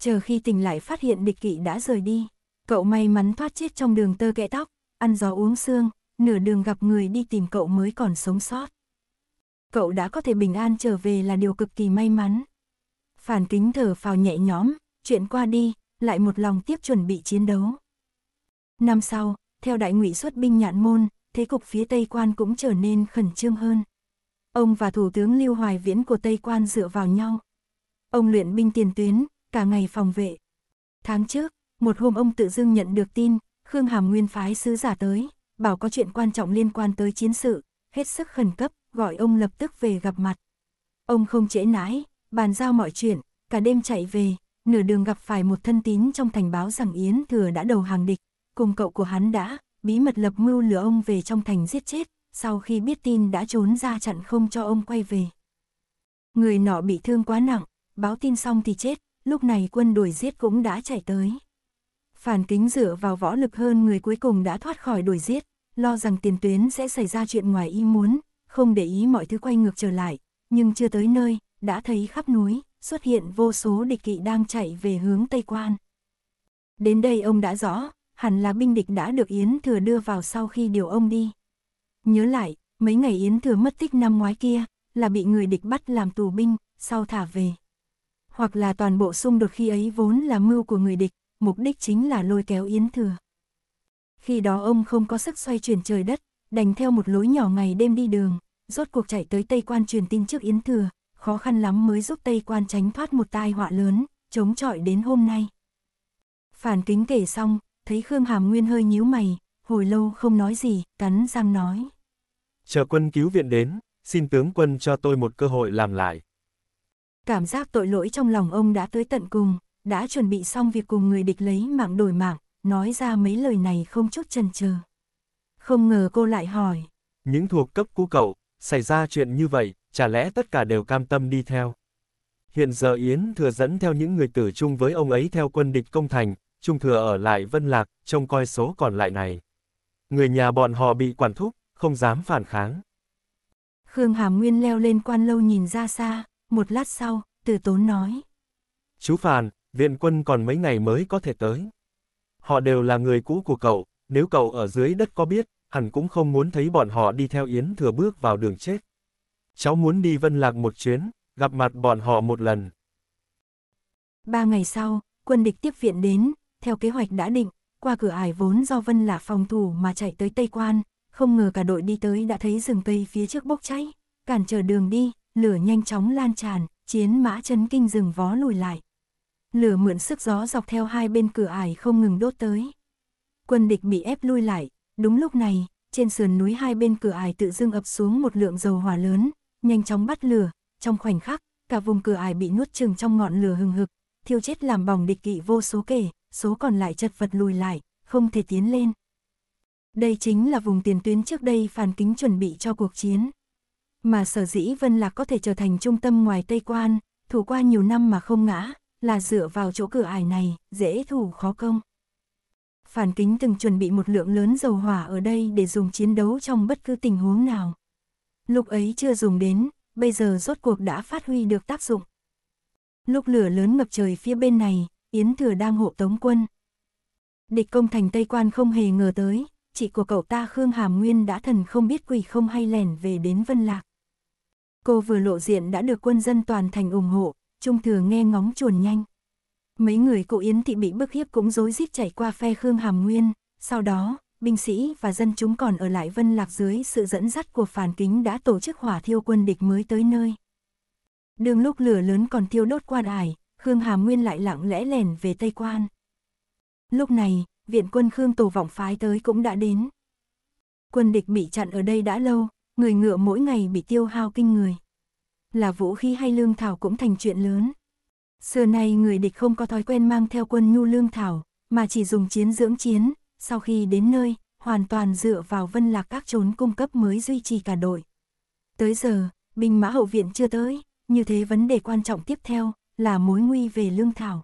Chờ khi tỉnh lại phát hiện địch kỵ đã rời đi, cậu may mắn thoát chết trong đường tơ kẽ tóc, ăn gió uống sương, nửa đường gặp người đi tìm cậu mới còn sống sót. Cậu đã có thể bình an trở về là điều cực kỳ may mắn. Phàn Kính thở phào nhẹ nhõm, chuyện qua đi, lại một lòng tiếp chuẩn bị chiến đấu. Năm sau, theo đại ngụy xuất binh Nhạn Môn, thế cục phía Tây Quan cũng trở nên khẩn trương hơn. Ông và Thủ tướng Lưu Hoài Viễn của Tây Quan dựa vào nhau. Ông luyện binh tiền tuyến, cả ngày phòng vệ. Tháng trước, một hôm ông tự dưng nhận được tin, Khương Hàm Nguyên phái sứ giả tới, bảo có chuyện quan trọng liên quan tới chiến sự, hết sức khẩn cấp, gọi ông lập tức về gặp mặt. Ông không trễ nải, bàn giao mọi chuyện, cả đêm chạy về, nửa đường gặp phải một thân tín trong thành báo rằng Yến Thừa đã đầu hàng địch, cùng cậu của hắn đã bí mật lập mưu lừa ông về trong thành giết chết, sau khi biết tin đã trốn ra chặn không cho ông quay về. Người nọ bị thương quá nặng, báo tin xong thì chết, lúc này quân đuổi giết cũng đã chạy tới. Phàn Kính dựa vào võ lực hơn người cuối cùng đã thoát khỏi đuổi giết, lo rằng tiền tuyến sẽ xảy ra chuyện ngoài ý muốn, không để ý mọi thứ quay ngược trở lại, nhưng chưa tới nơi, đã thấy khắp núi, xuất hiện vô số địch kỵ đang chạy về hướng Tây Quan. Đến đây ông đã rõ, hẳn là binh địch đã được Yến Thừa đưa vào sau khi điều ông đi. Nhớ lại, mấy ngày Yến Thừa mất tích năm ngoái kia, là bị người địch bắt làm tù binh, sau thả về. Hoặc là toàn bộ xung đột khi ấy vốn là mưu của người địch, mục đích chính là lôi kéo Yến Thừa. Khi đó ông không có sức xoay chuyển trời đất, đành theo một lối nhỏ ngày đêm đi đường, rốt cuộc chạy tới Tây Quan truyền tin trước Yến Thừa, khó khăn lắm mới giúp Tây Quan tránh thoát một tai họa lớn, chống chọi đến hôm nay. Phàn Kính kể xong, thấy Khương Hàm Nguyên hơi nhíu mày, hồi lâu không nói gì, cắn răng nói. Chờ quân cứu viện đến, xin tướng quân cho tôi một cơ hội làm lại. Cảm giác tội lỗi trong lòng ông đã tới tận cùng, đã chuẩn bị xong việc cùng người địch lấy mạng đổi mạng, nói ra mấy lời này không chút chần chừ. Không ngờ cô lại hỏi. Những thuộc cấp của cậu, xảy ra chuyện như vậy, chả lẽ tất cả đều cam tâm đi theo. Hiện giờ Yến Thừa dẫn theo những người tử chung với ông ấy theo quân địch công thành, Trung Thừa ở lại Vân Lạc, trông coi số còn lại này. Người nhà bọn họ bị quản thúc, không dám phản kháng. Khương Hàm Nguyên leo lên quan lâu nhìn ra xa, một lát sau, từ tốn nói. Chú Phàn, viện quân còn mấy ngày mới có thể tới. Họ đều là người cũ của cậu, nếu cậu ở dưới đất có biết, hẳn cũng không muốn thấy bọn họ đi theo Yến Thừa bước vào đường chết. Cháu muốn đi Vân Lạc một chuyến, gặp mặt bọn họ một lần. Ba ngày sau, quân địch tiếp viện đến, theo kế hoạch đã định, qua cửa ải vốn do Vân Lạc phòng thủ mà chạy tới Tây Quan, không ngờ cả đội đi tới đã thấy rừng cây phía trước bốc cháy, cản trở đường đi, lửa nhanh chóng lan tràn, chiến mã chấn kinh rừng vó lùi lại. Lửa mượn sức gió dọc theo hai bên cửa ải không ngừng đốt tới. Quân địch bị ép lui lại, đúng lúc này, trên sườn núi hai bên cửa ải tự dưng ập xuống một lượng dầu hỏa lớn, nhanh chóng bắt lửa, trong khoảnh khắc, cả vùng cửa ải bị nuốt chừng trong ngọn lửa hừng hực, thiêu chết làm bỏng địch kỵ vô số kể, số còn lại chật vật lùi lại, không thể tiến lên. Đây chính là vùng tiền tuyến trước đây Phàn Kính chuẩn bị cho cuộc chiến. Mà sở dĩ Vân Lạc có thể trở thành trung tâm ngoài Tây Quan, thủ qua nhiều năm mà không ngã, là dựa vào chỗ cửa ải này, dễ thủ khó công. Phàn Kính từng chuẩn bị một lượng lớn dầu hỏa ở đây để dùng chiến đấu trong bất cứ tình huống nào. Lúc ấy chưa dùng đến, bây giờ rốt cuộc đã phát huy được tác dụng. Lúc lửa lớn ngập trời phía bên này, Yến Thừa đang hộ tống quân. Địch công thành Tây Quan không hề ngờ tới, chị của cậu ta Khương Hàm Nguyên đã thần không biết quỷ không hay lẻn về đến Vân Lạc. Cô vừa lộ diện đã được quân dân toàn thành ủng hộ, Trung Thừa nghe ngóng chuồn nhanh. Mấy người cụ Yến thị bị bức hiếp cũng rối rít chạy qua phe Khương Hàm Nguyên, sau đó, binh sĩ và dân chúng còn ở lại Vân Lạc dưới sự dẫn dắt của Phàn Kính đã tổ chức hỏa thiêu quân địch mới tới nơi. Đường lúc lửa lớn còn thiêu đốt quan ải, Khương Hàm Nguyên lại lặng lẽ lẻn về Tây Quan. Lúc này, viện quân Khương Tổ Vọng phái tới cũng đã đến. Quân địch bị chặn ở đây đã lâu, người ngựa mỗi ngày bị tiêu hao kinh người. Là vũ khí hay lương thảo cũng thành chuyện lớn. Xưa nay người địch không có thói quen mang theo quân nhu lương thảo, mà chỉ dùng chiến dưỡng chiến, sau khi đến nơi, hoàn toàn dựa vào Vân Lạc các chốn cung cấp mới duy trì cả đội. Tới giờ, binh mã hậu viện chưa tới, như thế vấn đề quan trọng tiếp theo là mối nguy về lương thảo.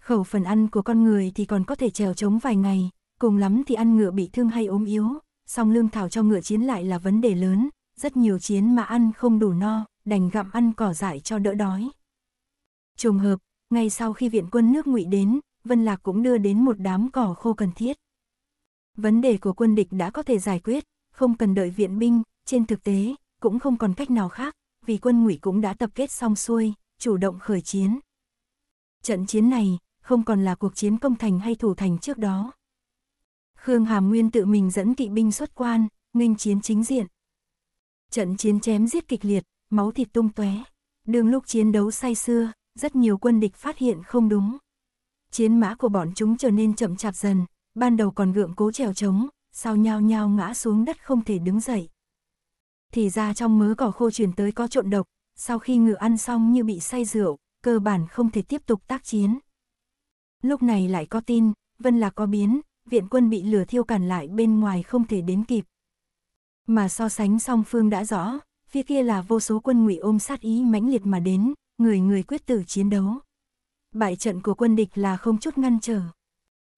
Khẩu phần ăn của con người thì còn có thể trèo trống vài ngày, cùng lắm thì ăn ngựa bị thương hay ốm yếu, song lương thảo cho ngựa chiến lại là vấn đề lớn, rất nhiều chiến mà ăn không đủ no, đành gặm ăn cỏ dại cho đỡ đói. Trùng hợp, ngay sau khi viện quân nước Ngụy đến, Vân Lạc cũng đưa đến một đám cỏ khô cần thiết. Vấn đề của quân địch đã có thể giải quyết, không cần đợi viện binh, trên thực tế, cũng không còn cách nào khác, vì quân Ngụy cũng đã tập kết xong xuôi, chủ động khởi chiến. Trận chiến này, không còn là cuộc chiến công thành hay thủ thành trước đó. Khương Hàm Nguyên tự mình dẫn kỵ binh xuất quan, nghênh chiến chính diện. Trận chiến chém giết kịch liệt, máu thịt tung tóe. Đường lúc chiến đấu say sưa, rất nhiều quân địch phát hiện không đúng. Chiến mã của bọn chúng trở nên chậm chạp dần, ban đầu còn gượng cố trèo trống, sau nhao nhao ngã xuống đất không thể đứng dậy. Thì ra trong mớ cỏ khô chuyển tới có trộn độc, sau khi ngựa ăn xong như bị say rượu, cơ bản không thể tiếp tục tác chiến. Lúc này lại có tin, Vân Lạc có biến, viện quân bị lửa thiêu cản lại bên ngoài không thể đến kịp. Mà so sánh song phương đã rõ, phía kia là vô số quân Ngụy ôm sát ý mãnh liệt mà đến, người người quyết tử chiến đấu. Bại trận của quân địch là không chút ngăn trở.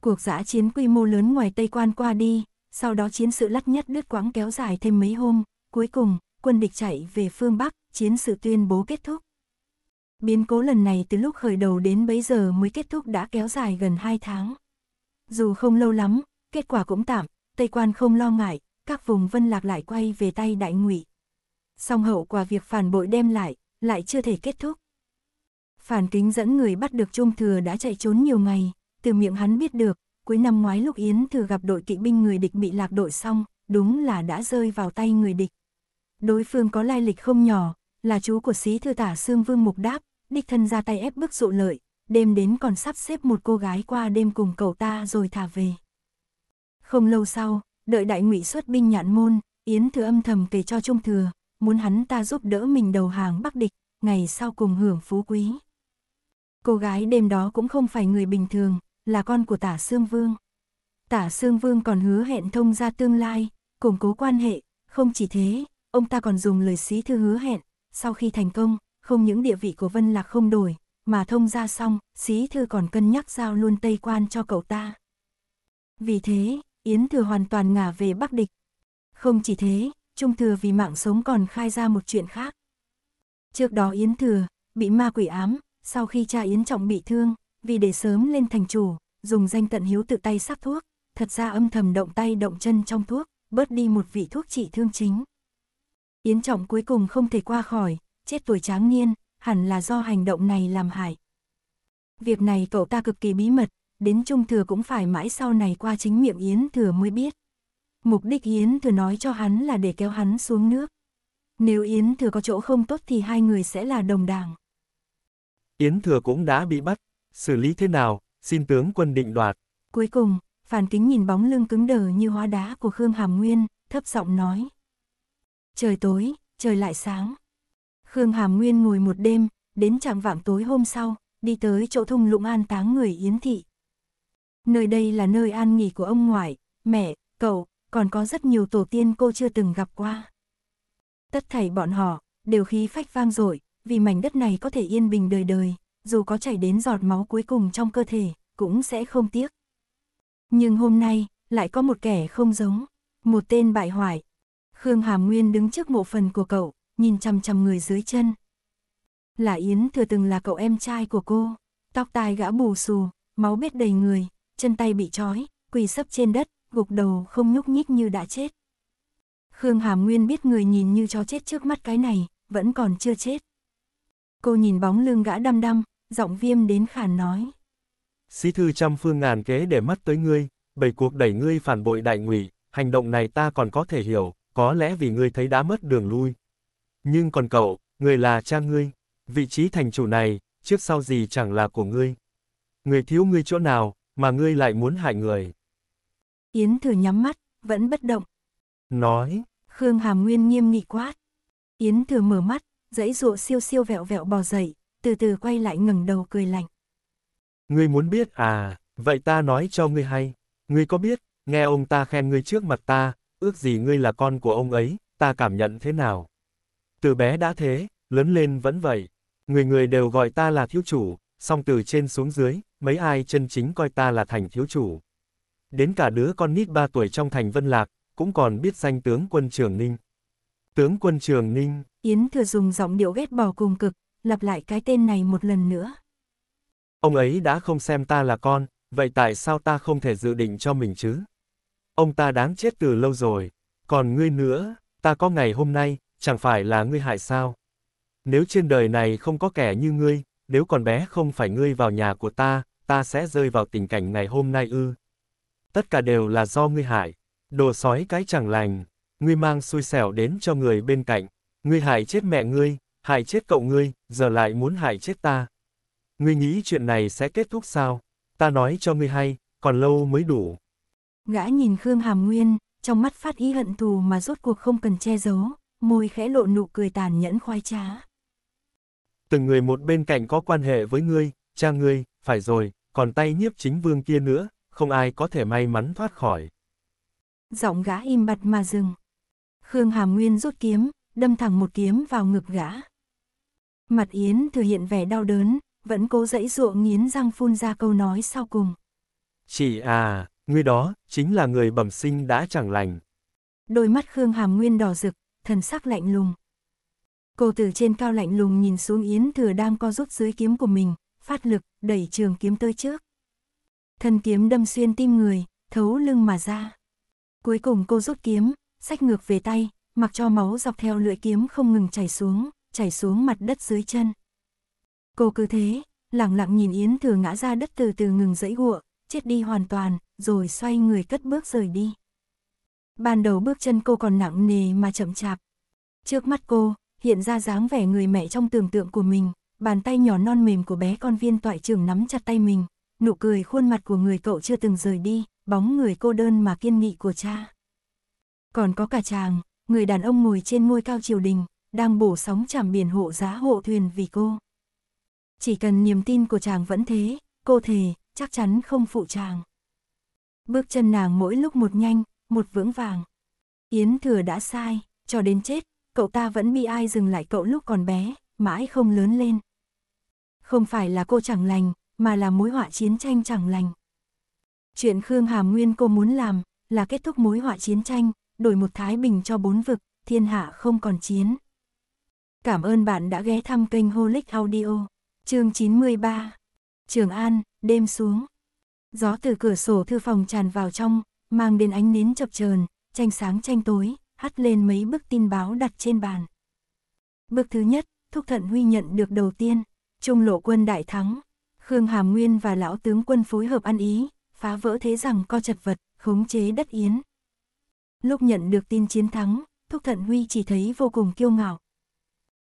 Cuộc giã chiến quy mô lớn ngoài Tây Quan qua đi, sau đó chiến sự lắt nhắt đứt quãng kéo dài thêm mấy hôm, cuối cùng, quân địch chạy về phương Bắc, chiến sự tuyên bố kết thúc. Biến cố lần này từ lúc khởi đầu đến bấy giờ mới kết thúc đã kéo dài gần hai tháng. Dù không lâu lắm, kết quả cũng tạm, Tây Quan không lo ngại, các vùng Vân Lạc lại quay về tay Đại Ngụy. Song hậu quả việc phản bội đem lại, lại chưa thể kết thúc. Phàn Kính dẫn người bắt được Trung Thừa đã chạy trốn nhiều ngày, từ miệng hắn biết được, cuối năm ngoái lúc Yến Thừa gặp đội kỵ binh người địch bị lạc đội xong, đúng là đã rơi vào tay người địch. Đối phương có lai lịch không nhỏ, là chú của Xí Thư tả Xương Vương Mục Đáp, đích thân ra tay ép bức dụ lợi, đêm đến còn sắp xếp một cô gái qua đêm cùng cậu ta rồi thả về. Không lâu sau, đợi Đại Ngụy xuất binh Nhạn Môn, Yến Thừa âm thầm kể cho Trung Thừa, muốn hắn ta giúp đỡ mình đầu hàng Bắc địch, ngày sau cùng hưởng phú quý. Cô gái đêm đó cũng không phải người bình thường, là con của Tả Xương Vương. Tả Xương Vương còn hứa hẹn thông gia tương lai, củng cố quan hệ, không chỉ thế, ông ta còn dùng lời Xí Thư hứa hẹn, sau khi thành công, không những địa vị của Vân Lạc không đổi, mà thông gia xong, Xí Thư còn cân nhắc giao luôn Tây Quan cho cậu ta. Vì thế, Yến Thừa hoàn toàn ngả về Bắc địch. Không chỉ thế, Trung Thừa vì mạng sống còn khai ra một chuyện khác. Trước đó Yến Thừa bị ma quỷ ám, sau khi cha Yến Trọng bị thương, vì để sớm lên thành chủ, dùng danh tận hiếu tự tay sắc thuốc, thật ra âm thầm động tay động chân trong thuốc, bớt đi một vị thuốc trị thương chính. Yến Trọng cuối cùng không thể qua khỏi, chết tuổi tráng niên, hẳn là do hành động này làm hại. Việc này cậu ta cực kỳ bí mật, đến Trung Thừa cũng phải mãi sau này qua chính miệng Yến Thừa mới biết. Mục đích Yến Thừa nói cho hắn là để kéo hắn xuống nước. Nếu Yến Thừa có chỗ không tốt thì hai người sẽ là đồng đảng. Yến Thừa cũng đã bị bắt, xử lý thế nào, xin tướng quân định đoạt. Cuối cùng, Phàn Kính nhìn bóng lưng cứng đờ như hóa đá của Khương Hàm Nguyên, thấp giọng nói. Trời tối, trời lại sáng. Khương Hàm Nguyên ngồi một đêm, đến trạng vạng tối hôm sau, đi tới chỗ thung lũng an táng người Yến thị. Nơi đây là nơi an nghỉ của ông ngoại, mẹ, cậu, còn có rất nhiều tổ tiên cô chưa từng gặp qua. Tất thảy bọn họ, đều khí phách vang dội, vì mảnh đất này có thể yên bình đời đời, dù có chảy đến giọt máu cuối cùng trong cơ thể, cũng sẽ không tiếc. Nhưng hôm nay, lại có một kẻ không giống, một tên bại hoại. Khương Hàm Nguyên đứng trước mộ phần của cậu, nhìn chằm chằm người dưới chân. Là Yến Thừa từng là cậu em trai của cô, tóc tai gã bù xù, máu bết đầy người, chân tay bị trói, quỳ sấp trên đất, gục đầu không nhúc nhích như đã chết. Khương Hàm Nguyên biết người nhìn như chó chết trước mắt cái này, vẫn còn chưa chết. Cô nhìn bóng lưng gã đăm đăm, giọng viêm đến khàn nói. Xí Thư trăm phương ngàn kế để mắt tới ngươi, bày cuộc đẩy ngươi phản bội Đại Ngụy, hành động này ta còn có thể hiểu, có lẽ vì ngươi thấy đã mất đường lui. Nhưng còn cậu, người là cha ngươi, vị trí thành chủ này, trước sau gì chẳng là của ngươi. Người thiếu ngươi chỗ nào, mà ngươi lại muốn hại người. Yến Thừa nhắm mắt, vẫn bất động. Nói. Khương Hàm Nguyên nghiêm nghị quát. Yến Thừa mở mắt, giãy giụa siêu siêu vẹo vẹo bò dậy, từ từ quay lại ngẩng đầu cười lạnh. Ngươi muốn biết à, vậy ta nói cho ngươi hay. Ngươi có biết, nghe ông ta khen ngươi trước mặt ta, ước gì ngươi là con của ông ấy, ta cảm nhận thế nào? Từ bé đã thế, lớn lên vẫn vậy. Người người đều gọi ta là thiếu chủ, song từ trên xuống dưới, mấy ai chân chính coi ta là thành thiếu chủ. Đến cả đứa con nít ba tuổi trong thành Vân Lạc, cũng còn biết danh tướng quân Trường Ninh. Tướng quân Trường Ninh. Yến Thừa dùng giọng điệu ghét bỏ cùng cực, lặp lại cái tên này một lần nữa. Ông ấy đã không xem ta là con, vậy tại sao ta không thể dự định cho mình chứ? Ông ta đáng chết từ lâu rồi, còn ngươi nữa, ta có ngày hôm nay, chẳng phải là ngươi hại sao? Nếu trên đời này không có kẻ như ngươi, nếu còn bé không phải ngươi vào nhà của ta, ta sẽ rơi vào tình cảnh ngày hôm nay ư. Tất cả đều là do ngươi hại, đồ sói cái chẳng lành, ngươi mang xui xẻo đến cho người bên cạnh, ngươi hại chết mẹ ngươi, hại chết cậu ngươi, giờ lại muốn hại chết ta. Ngươi nghĩ chuyện này sẽ kết thúc sao? Ta nói cho ngươi hay, còn lâu mới đủ. Gã nhìn Khương Hàm Nguyên, trong mắt phát ý hận thù mà rốt cuộc không cần che giấu, môi khẽ lộ nụ cười tàn nhẫn khoái trá. Từng người một bên cạnh có quan hệ với ngươi, cha ngươi, phải rồi, còn tay Nhiếp Chính Vương kia nữa, không ai có thể may mắn thoát khỏi. Giọng gã im bặt mà dừng. Khương Hàm Nguyên rút kiếm, đâm thẳng một kiếm vào ngực gã. Mặt Yến Thừa hiện vẻ đau đớn, vẫn cố giãy giụa nghiến răng phun ra câu nói sau cùng. Chị à, ngươi đó, chính là người bẩm sinh đã chẳng lành. Đôi mắt Khương Hàm Nguyên đỏ rực, thần sắc lạnh lùng. Cô từ trên cao lạnh lùng nhìn xuống Yến Thừa đang co rút dưới kiếm của mình, phát lực, đẩy trường kiếm tới trước. Thân kiếm đâm xuyên tim người, thấu lưng mà ra. Cuối cùng cô rút kiếm, xách ngược về tay, mặc cho máu dọc theo lưỡi kiếm không ngừng chảy xuống, chảy xuống mặt đất dưới chân. Cô cứ thế, lẳng lặng nhìn Yến Thừa ngã ra đất từ từ ngừng giãy giụa, chết đi hoàn toàn, rồi xoay người cất bước rời đi. Ban đầu bước chân cô còn nặng nề mà chậm chạp. Trước mắt cô, hiện ra dáng vẻ người mẹ trong tưởng tượng của mình, Bàn tay nhỏ non mềm của bé con viên toại trưởng nắm chặt tay mình, nụ cười khuôn mặt của người cậu chưa từng rời đi, bóng người cô đơn mà kiên nghị của cha. Còn có cả chàng, người đàn ông ngồi trên ngôi cao triều đình, đang bổ sóng trảm biển hộ giá hộ thuyền vì cô. Chỉ cần niềm tin của chàng vẫn thế, cô thề, chắc chắn không phụ chàng. Bước chân nàng mỗi lúc một nhanh, một vững vàng. Yến Thừa đã sai, cho đến chết, cậu ta vẫn bị ai dừng lại cậu lúc còn bé, mãi không lớn lên. Không phải là cô chẳng lành, mà là mối họa chiến tranh chẳng lành. Chuyện Khương Hàm Nguyên cô muốn làm là kết thúc mối họa chiến tranh, đổi một thái bình cho bốn vực, thiên hạ không còn chiến. Cảm ơn bạn đã ghé thăm kênh Holic Audio. Chương chín mươi ba. Trường An, đêm xuống. Gió từ cửa sổ thư phòng tràn vào trong, mang đến ánh nến chập chờn, tranh sáng tranh tối, hắt lên mấy bức tin báo đặt trên bàn. Bức thứ nhất, Thúc Thận Huy nhận được đầu tiên, Trung Lộ quân đại thắng, Khương Hàm Nguyên và lão tướng quân phối hợp ăn ý, phá vỡ thế rằng co chật vật, khống chế đất Yến. Lúc nhận được tin chiến thắng, Thúc Thận Huy chỉ thấy vô cùng kiêu ngạo.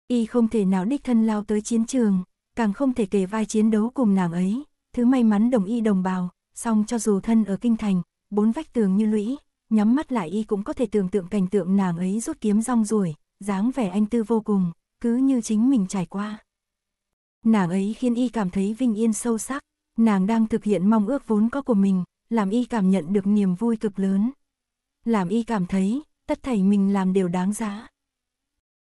Y không thể nào đích thân lao tới chiến trường, càng không thể kể vai chiến đấu cùng nàng ấy, thứ may mắn đồng y đồng bào, song cho dù thân ở kinh thành, bốn vách tường như lũy, nhắm mắt lại y cũng có thể tưởng tượng cảnh tượng nàng ấy rút kiếm rong ruổi, dáng vẻ anh tư vô cùng, cứ như chính mình trải qua. Nàng ấy khiến y cảm thấy vinh yên sâu sắc, nàng đang thực hiện mong ước vốn có của mình, làm y cảm nhận được niềm vui cực lớn. Làm y cảm thấy, tất thảy mình làm đều đáng giá.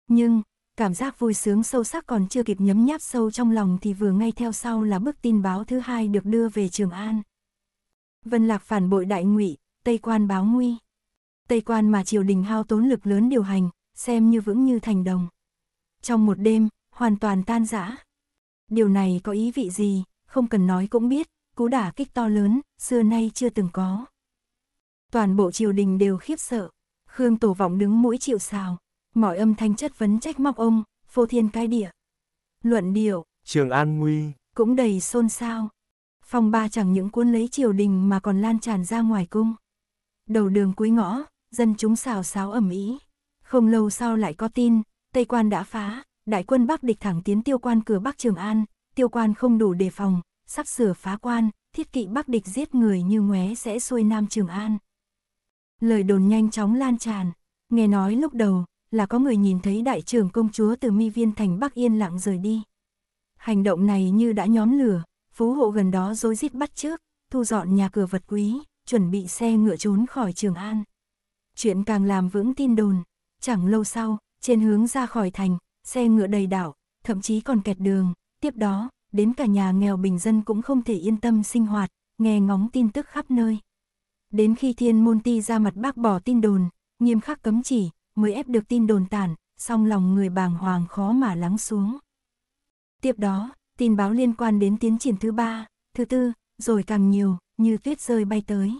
Nhưng, cảm giác vui sướng sâu sắc còn chưa kịp nhấm nháp sâu trong lòng thì vừa ngay theo sau là bức tin báo thứ hai được đưa về Trường An. Vân Lạc phản bội đại ngụy, Tây Quan báo nguy. Tây Quan mà triều đình hao tốn lực lớn điều hành, xem như vững như thành đồng. Trong một đêm, hoàn toàn tan rã. Điều này có ý vị gì, không cần nói cũng biết, cú đả kích to lớn, xưa nay chưa từng có. Toàn bộ triều đình đều khiếp sợ, Khương Tổ Vọng đứng mũi chịu sào, mọi âm thanh chất vấn trách móc ông, phô thiên cái địa. Luận điệu, Trường An nguy, cũng đầy xôn xao. Phong ba chẳng những cuốn lấy triều đình mà còn lan tràn ra ngoài cung. Đầu đường cuối ngõ, dân chúng xào xáo ầm ĩ. Không lâu sau lại có tin, Tây Quan đã phá, đại quân Bắc địch thẳng tiến Tiêu Quan cửa Bắc Trường An, Tiêu Quan không đủ đề phòng, sắp sửa phá quan, thiết kỵ Bắc địch giết người như ngóe sẽ xuôi Nam Trường An. Lời đồn nhanh chóng lan tràn, nghe nói lúc đầu là có người nhìn thấy đại trưởng công chúa từ Mi Viên thành Bắc yên lặng rời đi. Hành động này như đã nhóm lửa, phú hộ gần đó rối rít bắt chước, thu dọn nhà cửa vật quý, chuẩn bị xe ngựa trốn khỏi Trường An. Chuyện càng làm vững tin đồn, chẳng lâu sau, trên hướng ra khỏi thành, xe ngựa đầy đảo, thậm chí còn kẹt đường, tiếp đó, đến cả nhà nghèo bình dân cũng không thể yên tâm sinh hoạt, nghe ngóng tin tức khắp nơi. Đến khi Thiên Môn Ti ra mặt bác bỏ tin đồn, nghiêm khắc cấm chỉ, mới ép được tin đồn tản, song lòng người bàng hoàng khó mà lắng xuống. Tiếp đó, tin báo liên quan đến tiến triển thứ ba, thứ tư, rồi càng nhiều, như tuyết rơi bay tới.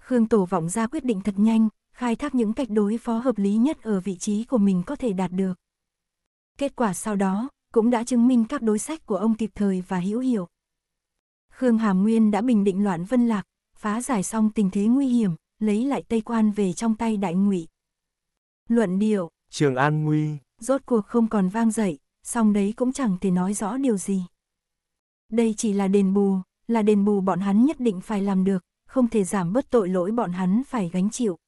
Khương Tổ Vọng ra quyết định thật nhanh, khai thác những cách đối phó hợp lý nhất ở vị trí của mình có thể đạt được. Kết quả sau đó, cũng đã chứng minh các đối sách của ông kịp thời và hữu hiệu. Khương Hàm Nguyên đã bình định loạn Vân Lạc, phá giải xong tình thế nguy hiểm, lấy lại Tây Quan về trong tay đại ngụy. Luận điệu, Trường An nguy, rốt cuộc không còn vang dậy, song đấy cũng chẳng thể nói rõ điều gì. Đây chỉ là đền bù, là đền bù bọn hắn nhất định phải làm được, không thể giảm bớt tội lỗi bọn hắn phải gánh chịu.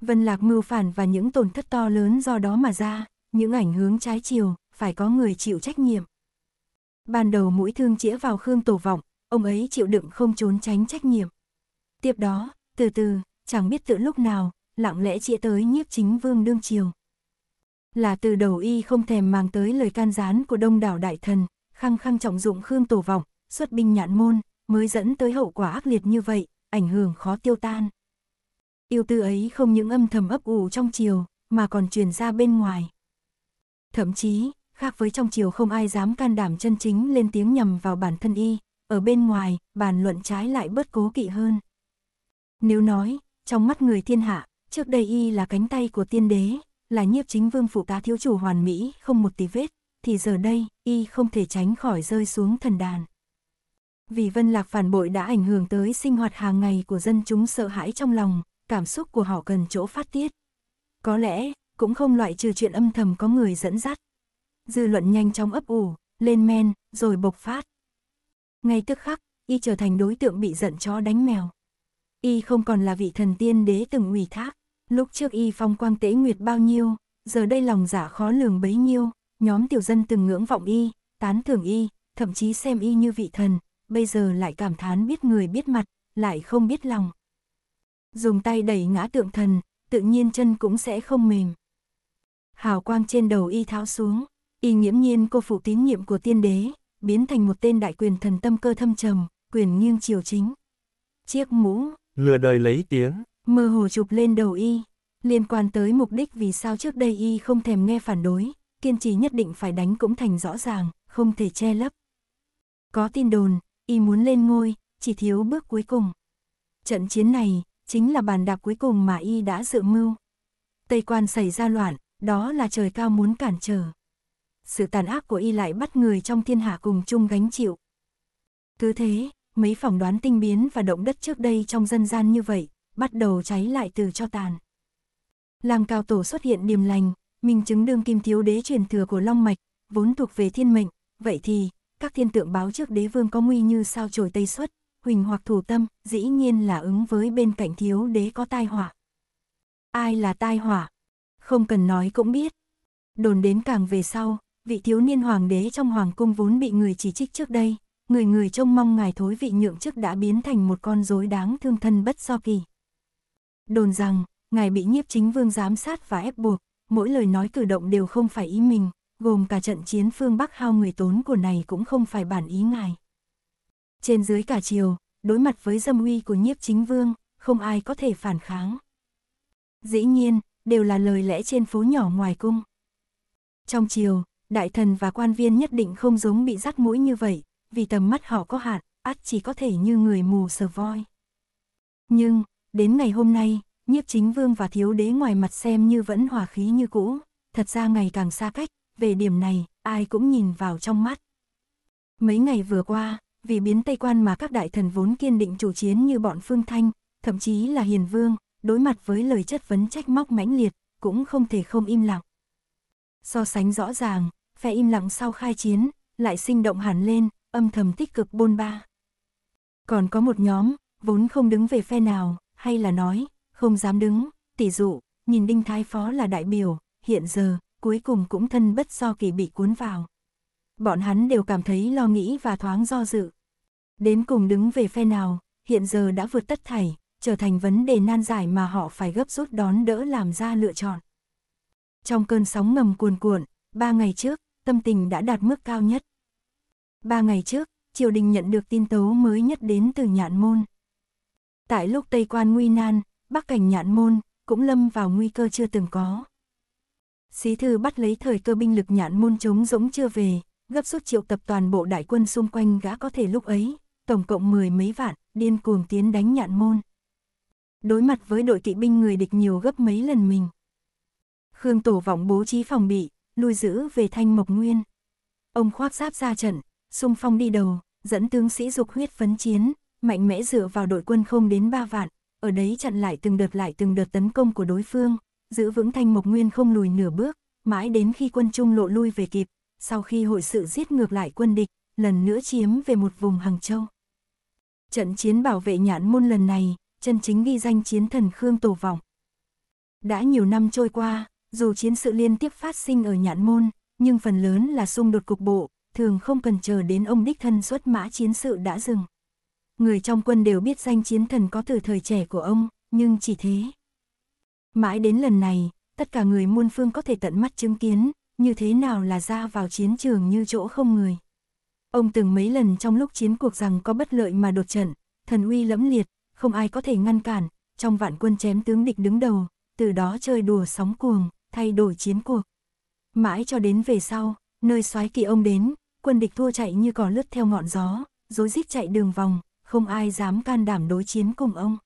Vân Lạc mưu phản và những tổn thất to lớn do đó mà ra, những ảnh hưởng trái chiều, phải có người chịu trách nhiệm. Ban đầu mũi thương chĩa vào Khương Tổ Vọng, ông ấy chịu đựng không trốn tránh trách nhiệm. Tiếp đó, từ từ, chẳng biết từ lúc nào, lặng lẽ chĩa tới Nhiếp Chính Vương đương triều. Là từ đầu y không thèm mang tới lời can gián của đông đảo đại thần, khăng khăng trọng dụng Khương Tổ Vọng, xuất binh Nhạn Môn, mới dẫn tới hậu quả ác liệt như vậy, ảnh hưởng khó tiêu tan. Yêu tư ấy không những âm thầm ấp ủ trong triều, mà còn truyền ra bên ngoài. Thậm chí, khác với trong triều không ai dám can đảm chân chính lên tiếng nhằm vào bản thân y, ở bên ngoài, bàn luận trái lại bớt cố kỵ hơn. Nếu nói, trong mắt người thiên hạ, trước đây y là cánh tay của tiên đế, là Nhiếp Chính Vương phụ tá thiếu chủ hoàn mỹ không một tí vết, thì giờ đây, y không thể tránh khỏi rơi xuống thần đàn. Vì Vân Lạc phản bội đã ảnh hưởng tới sinh hoạt hàng ngày của dân chúng sợ hãi trong lòng, cảm xúc của họ cần chỗ phát tiết. Có lẽ, cũng không loại trừ chuyện âm thầm có người dẫn dắt. dư luận nhanh chóng ấp ủ, lên men, rồi bộc phát. Ngay tức khắc, y trở thành đối tượng bị giận chó đánh mèo. Y không còn là vị thần tiên đế từng ủy thác, lúc trước y phong quang tễ nguyệt bao nhiêu, giờ đây lòng giả khó lường bấy nhiêu, nhóm tiểu dân từng ngưỡng vọng y, tán thưởng y, thậm chí xem y như vị thần, bây giờ lại cảm thán biết người biết mặt, lại không biết lòng. Dùng tay đẩy ngã tượng thần, tự nhiên chân cũng sẽ không mềm. Hào quang trên đầu y tháo xuống, y nghiễm nhiên cô phụ tín nhiệm của tiên đế, biến thành một tên đại quyền thần tâm cơ thâm trầm, quyền nghiêng chiều chính. Chiếc mũ lừa đời lấy tiếng mơ hồ chụp lên đầu y, liên quan tới mục đích vì sao trước đây y không thèm nghe phản đối, kiên trì nhất định phải đánh cũng thành rõ ràng, không thể che lấp. Có tin đồn, y muốn lên ngôi, chỉ thiếu bước cuối cùng. Trận chiến này chính là bàn đạp cuối cùng mà y đã dự mưu. Tây Quan xảy ra loạn, đó là trời cao muốn cản trở. Sự tàn ác của y lại bắt người trong thiên hạ cùng chung gánh chịu. Cứ thế, mấy phỏng đoán tinh biến và động đất trước đây trong dân gian như vậy, bắt đầu cháy lại từ cho tàn. Làm Cao Tổ xuất hiện điềm lành, minh chứng đương kim thiếu đế truyền thừa của Long Mạch, vốn thuộc về thiên mệnh, vậy thì, các thiên tượng báo trước đế vương có nguy như sao trồi Tây xuất, huỳnh hoặc thủ tâm, dĩ nhiên là ứng với bên cạnh thiếu đế có tai họa. Ai là tai họa? Không cần nói cũng biết. Đồn đến càng về sau, vị thiếu niên hoàng đế trong hoàng cung vốn bị người chỉ trích trước đây, người người trông mong ngài thối vị nhượng chức đã biến thành một con rối đáng thương thân bất do kỳ. Đồn rằng, ngài bị Nhiếp Chính Vương giám sát và ép buộc, mỗi lời nói cử động đều không phải ý mình, gồm cả trận chiến phương Bắc hao người tốn của này cũng không phải bản ý ngài. Trên dưới cả triều, đối mặt với dâm uy của Nhiếp Chính Vương, không ai có thể phản kháng. Dĩ nhiên, đều là lời lẽ trên phố nhỏ ngoài cung. Trong triều, đại thần và quan viên nhất định không giống bị dắt mũi như vậy, vì tầm mắt họ có hạn, ắt chỉ có thể như người mù sờ voi. Nhưng, đến ngày hôm nay, Nhiếp Chính Vương và thiếu đế ngoài mặt xem như vẫn hòa khí như cũ, thật ra ngày càng xa cách, về điểm này, ai cũng nhìn vào trong mắt. Mấy ngày vừa qua, vì biến Tây Quan mà các đại thần vốn kiên định chủ chiến như bọn Phương Thanh, thậm chí là Hiền Vương, đối mặt với lời chất vấn trách móc mãnh liệt, cũng không thể không im lặng. So sánh rõ ràng, phe im lặng sau khai chiến, lại sinh động hẳn lên, âm thầm tích cực bôn ba. Còn có một nhóm, vốn không đứng về phe nào, hay là nói, không dám đứng, tỷ dụ, nhìn Đinh Thái Phó là đại biểu, hiện giờ, cuối cùng cũng thân bất do kỳ bị cuốn vào. Bọn hắn đều cảm thấy lo nghĩ và thoáng do dự. Đến cùng đứng về phe nào, hiện giờ đã vượt tất thảy, trở thành vấn đề nan giải mà họ phải gấp rút đón đỡ làm ra lựa chọn. Trong cơn sóng ngầm cuồn cuộn, ba ngày trước, tâm tình đã đạt mức cao nhất. Ba ngày trước, triều đình nhận được tin tố mới nhất đến từ Nhạn Môn. Tại lúc Tây Quan nguy nan, Bắc cảnh Nhạn Môn cũng lâm vào nguy cơ chưa từng có. Xí Thư bắt lấy thời cơ binh lực Nhạn Môn trống rỗng chưa về, gấp rút triệu tập toàn bộ đại quân xung quanh gã có thể lúc ấy, tổng cộng mười mấy vạn, điên cuồng tiến đánh Nhạn Môn. Đối mặt với đội kỵ binh người địch nhiều gấp mấy lần mình, Khương Tổ Vọng bố trí phòng bị, lui giữ về Thanh Mộc Nguyên. Ông khoác giáp ra trận, xung phong đi đầu, dẫn tướng sĩ dục huyết phấn chiến, mạnh mẽ dựa vào đội quân không đến ba vạn, ở đấy chặn lại từng đợt lại từng đợt tấn công của đối phương, giữ vững Thanh Mộc Nguyên không lùi nửa bước, mãi đến khi quân Trung Lộ lui về kịp, sau khi hội sự giết ngược lại quân địch, lần nữa chiếm về một vùng Hằng Châu. Trận chiến bảo vệ Nhạn Môn lần này, chân chính ghi danh chiến thần Khương Tổ Vọng. Đã nhiều năm trôi qua, dù chiến sự liên tiếp phát sinh ở Nhạn Môn, nhưng phần lớn là xung đột cục bộ, thường không cần chờ đến ông đích thân xuất mã chiến sự đã dừng. Người trong quân đều biết danh chiến thần có từ thời trẻ của ông, nhưng chỉ thế. Mãi đến lần này, tất cả người muôn phương có thể tận mắt chứng kiến, như thế nào là ra vào chiến trường như chỗ không người. Ông từng mấy lần trong lúc chiến cuộc rằng có bất lợi mà đột trận, thần uy lẫm liệt, không ai có thể ngăn cản, trong vạn quân chém tướng địch đứng đầu, từ đó chơi đùa sóng cuồng, thay đổi chiến cuộc. Mãi cho đến về sau, nơi soái kỳ ông đến, quân địch thua chạy như cỏ lướt theo ngọn gió, rối rít chạy đường vòng, không ai dám can đảm đối chiến cùng ông.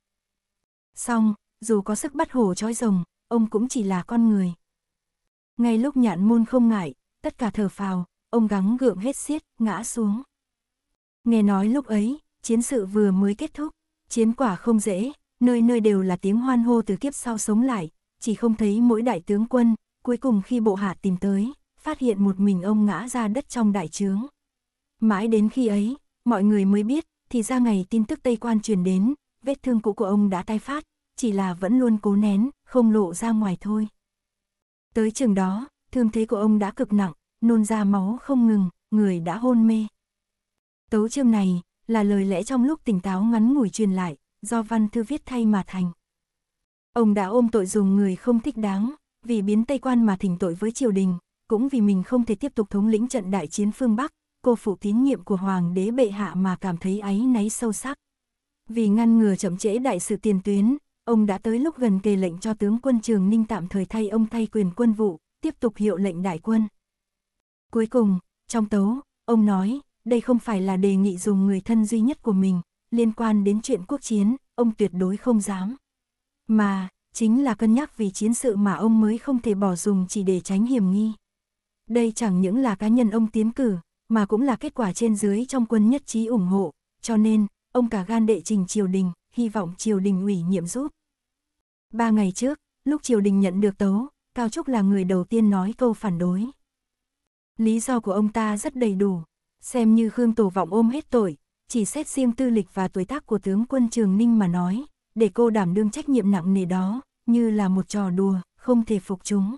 Song, dù có sức bắt hổ trói rồng, ông cũng chỉ là con người. Ngay lúc Nhạn Môn không ngại, tất cả thở phào, ông gắng gượng hết xiết, ngã xuống. Nghe nói lúc ấy, chiến sự vừa mới kết thúc, chiến quả không dễ, nơi nơi đều là tiếng hoan hô từ kiếp sau sống lại, chỉ không thấy mỗi đại tướng quân, cuối cùng khi bộ hạ tìm tới, phát hiện một mình ông ngã ra đất trong đại trướng. Mãi đến khi ấy, mọi người mới biết, thì ra ngày tin tức Tây Quan truyền đến, vết thương cũ của ông đã tái phát, chỉ là vẫn luôn cố nén, không lộ ra ngoài thôi. Tới chừng đó, thương thế của ông đã cực nặng, nôn ra máu không ngừng, người đã hôn mê. Tấu chương này là lời lẽ trong lúc tỉnh táo ngắn ngủi truyền lại, do văn thư viết thay mà thành. Ông đã ôm tội dùng người không thích đáng, vì biến Tây Quan mà thỉnh tội với triều đình, cũng vì mình không thể tiếp tục thống lĩnh trận đại chiến phương Bắc, cô phụ tín nhiệm của Hoàng đế bệ hạ mà cảm thấy áy náy sâu sắc. Vì ngăn ngừa chậm trễ đại sự tiền tuyến, ông đã tới lúc gần kề lệnh cho tướng quân Trường Ninh tạm thời thay ông thay quyền quân vụ, tiếp tục hiệu lệnh đại quân. Cuối cùng, trong tấu, ông nói, đây không phải là đề nghị dùng người thân duy nhất của mình, liên quan đến chuyện quốc chiến, ông tuyệt đối không dám. Mà, chính là cân nhắc vì chiến sự mà ông mới không thể bỏ dùng chỉ để tránh hiểm nghi. Đây chẳng những là cá nhân ông tiến cử, mà cũng là kết quả trên dưới trong quân nhất trí ủng hộ, cho nên, ông cả gan đệ trình triều đình, hy vọng triều đình ủy nhiệm giúp. Ba ngày trước, lúc triều đình nhận được tấu, Cao Trúc là người đầu tiên nói câu phản đối. Lý do của ông ta rất đầy đủ, xem như Khương Tổ Vọng ôm hết tội, chỉ xét riêng tư lịch và tuổi tác của tướng quân Trường Ninh mà nói, để cô đảm đương trách nhiệm nặng nề đó, như là một trò đùa, không thể phục chúng.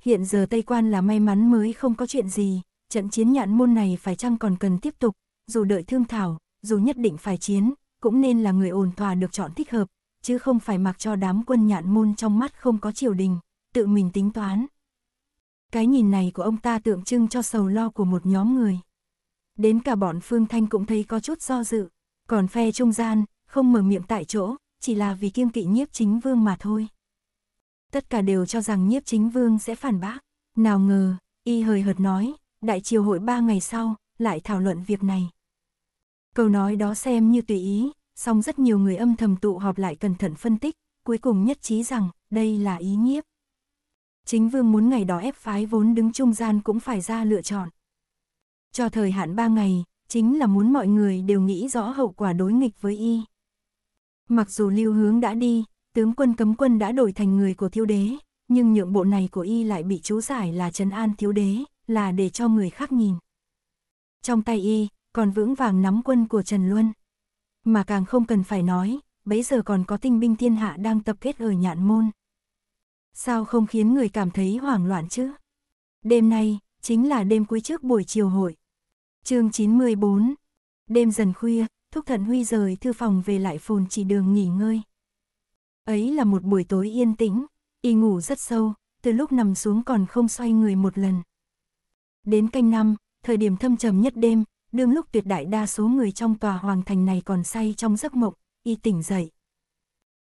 Hiện giờ Tây Quan là may mắn mới không có chuyện gì, trận chiến Nhạn Môn này phải chăng còn cần tiếp tục, dù đợi thương thảo, dù nhất định phải chiến, cũng nên là người ổn thỏa được chọn thích hợp, chứ không phải mặc cho đám quân Nhạn Môn trong mắt không có triều đình, tự mình tính toán. Cái nhìn này của ông ta tượng trưng cho sầu lo của một nhóm người. Đến cả bọn Phương Thanh cũng thấy có chút do dự, còn phe trung gian, không mở miệng tại chỗ, chỉ là vì kiêng kỵ Nhiếp Chính Vương mà thôi. Tất cả đều cho rằng Nhiếp Chính Vương sẽ phản bác, nào ngờ, y hời hợt nói, đại triều hội ba ngày sau, lại thảo luận việc này. Câu nói đó xem như tùy ý, song rất nhiều người âm thầm tụ họp lại cẩn thận phân tích, cuối cùng nhất trí rằng đây là ý Nhiếp Chính Vương muốn ngày đó ép phái vốn đứng trung gian cũng phải ra lựa chọn. Cho thời hạn ba ngày, chính là muốn mọi người đều nghĩ rõ hậu quả đối nghịch với y. Mặc dù Lưu Hướng đã đi, tướng quân cấm quân đã đổi thành người của thiếu đế, nhưng nhượng bộ này của y lại bị chú giải là trấn an thiếu đế, là để cho người khác nhìn. Trong tay y, còn vững vàng nắm quân của Trần Luân. Mà càng không cần phải nói, bấy giờ còn có tinh binh thiên hạ đang tập kết ở Nhạn Môn. Sao không khiến người cảm thấy hoảng loạn chứ? Đêm nay, chính là đêm cuối trước buổi triều hội. Chương chín mươi bốn. Đêm dần khuya, Thúc Thận Huy rời thư phòng về lại Phồn Chỉ Đường nghỉ ngơi. Ấy là một buổi tối yên tĩnh, y ngủ rất sâu, từ lúc nằm xuống còn không xoay người một lần. Đến canh năm, thời điểm thâm trầm nhất đêm, đương lúc tuyệt đại đa số người trong tòa hoàng thành này còn say trong giấc mộng, y tỉnh dậy.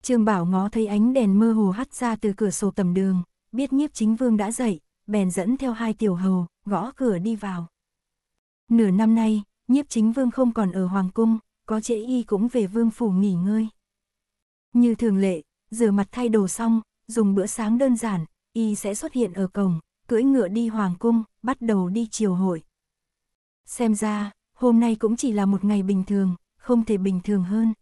Trương Bảo ngó thấy ánh đèn mơ hồ hắt ra từ cửa sổ tầm đường, biết Nhiếp Chính Vương đã dậy, bèn dẫn theo hai tiểu hầu, gõ cửa đi vào. Nửa năm nay, Nhiếp Chính Vương không còn ở hoàng cung, có trễ y cũng về vương phủ nghỉ ngơi. Như thường lệ, rửa mặt thay đồ xong, dùng bữa sáng đơn giản, y sẽ xuất hiện ở cổng, cưỡi ngựa đi hoàng cung, bắt đầu đi triều hội. Xem ra, hôm nay cũng chỉ là một ngày bình thường, không thể bình thường hơn.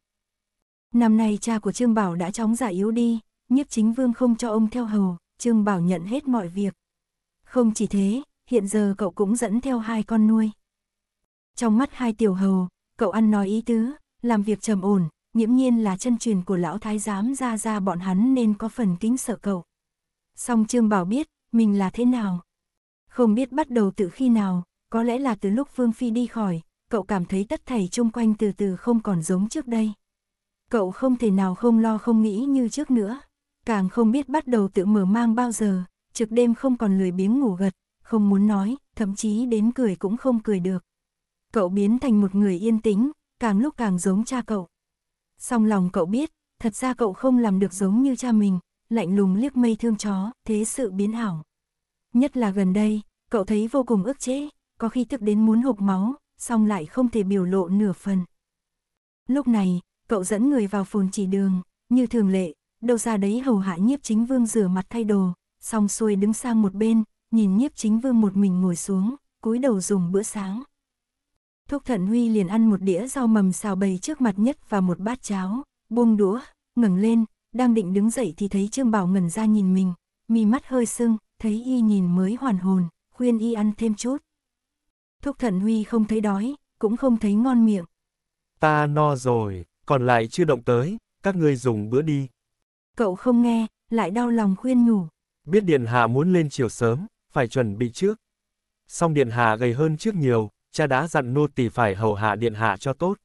Năm nay cha của Trương Bảo đã chóng già yếu đi, Nhiếp Chính Vương không cho ông theo hầu, Trương Bảo nhận hết mọi việc. Không chỉ thế, hiện giờ cậu cũng dẫn theo hai con nuôi. Trong mắt hai tiểu hầu, cậu ăn nói ý tứ, làm việc trầm ổn, nghiễm nhiên là chân truyền của lão thái giám ra ra bọn hắn nên có phần kính sợ cậu. Song Trương Bảo biết, mình là thế nào. Không biết bắt đầu từ khi nào, có lẽ là từ lúc Vương Phi đi khỏi, cậu cảm thấy tất thảy chung quanh từ từ không còn giống trước đây. Cậu không thể nào không lo không nghĩ như trước nữa, càng không biết bắt đầu tự mở mang bao giờ, trực đêm không còn lười biếng ngủ gật, không muốn nói, thậm chí đến cười cũng không cười được. Cậu biến thành một người yên tĩnh, càng lúc càng giống cha cậu. Song lòng cậu biết, thật ra cậu không làm được giống như cha mình, lạnh lùng liếc mây thương chó, thế sự biến ảo. Nhất là gần đây, cậu thấy vô cùng ức chế, có khi tức đến muốn hộc máu, song lại không thể biểu lộ nửa phần. Lúc này, cậu dẫn người vào Phồn Chỉ Đường, như thường lệ, đâu ra đấy hầu hạ Nhiếp Chính Vương rửa mặt thay đồ, xong xuôi đứng sang một bên, nhìn Nhiếp Chính Vương một mình ngồi xuống, cúi đầu dùng bữa sáng. Thúc Thận Huy liền ăn một đĩa rau mầm xào bày trước mặt nhất và một bát cháo, buông đũa, ngẩng lên, đang định đứng dậy thì thấy Trương Bảo ngẩn ra nhìn mình, mi mắt hơi sưng, thấy y nhìn mới hoàn hồn, khuyên y ăn thêm chút. Thúc Thận Huy không thấy đói, cũng không thấy ngon miệng. Ta no rồi, còn lại chưa động tới, các ngươi dùng bữa đi. Cậu không nghe, lại đau lòng khuyên nhủ. Biết điện hạ muốn lên chiều sớm, phải chuẩn bị trước. Song điện hạ gầy hơn trước nhiều, cha đã dặn nô tỳ phải hầu hạ điện hạ cho tốt.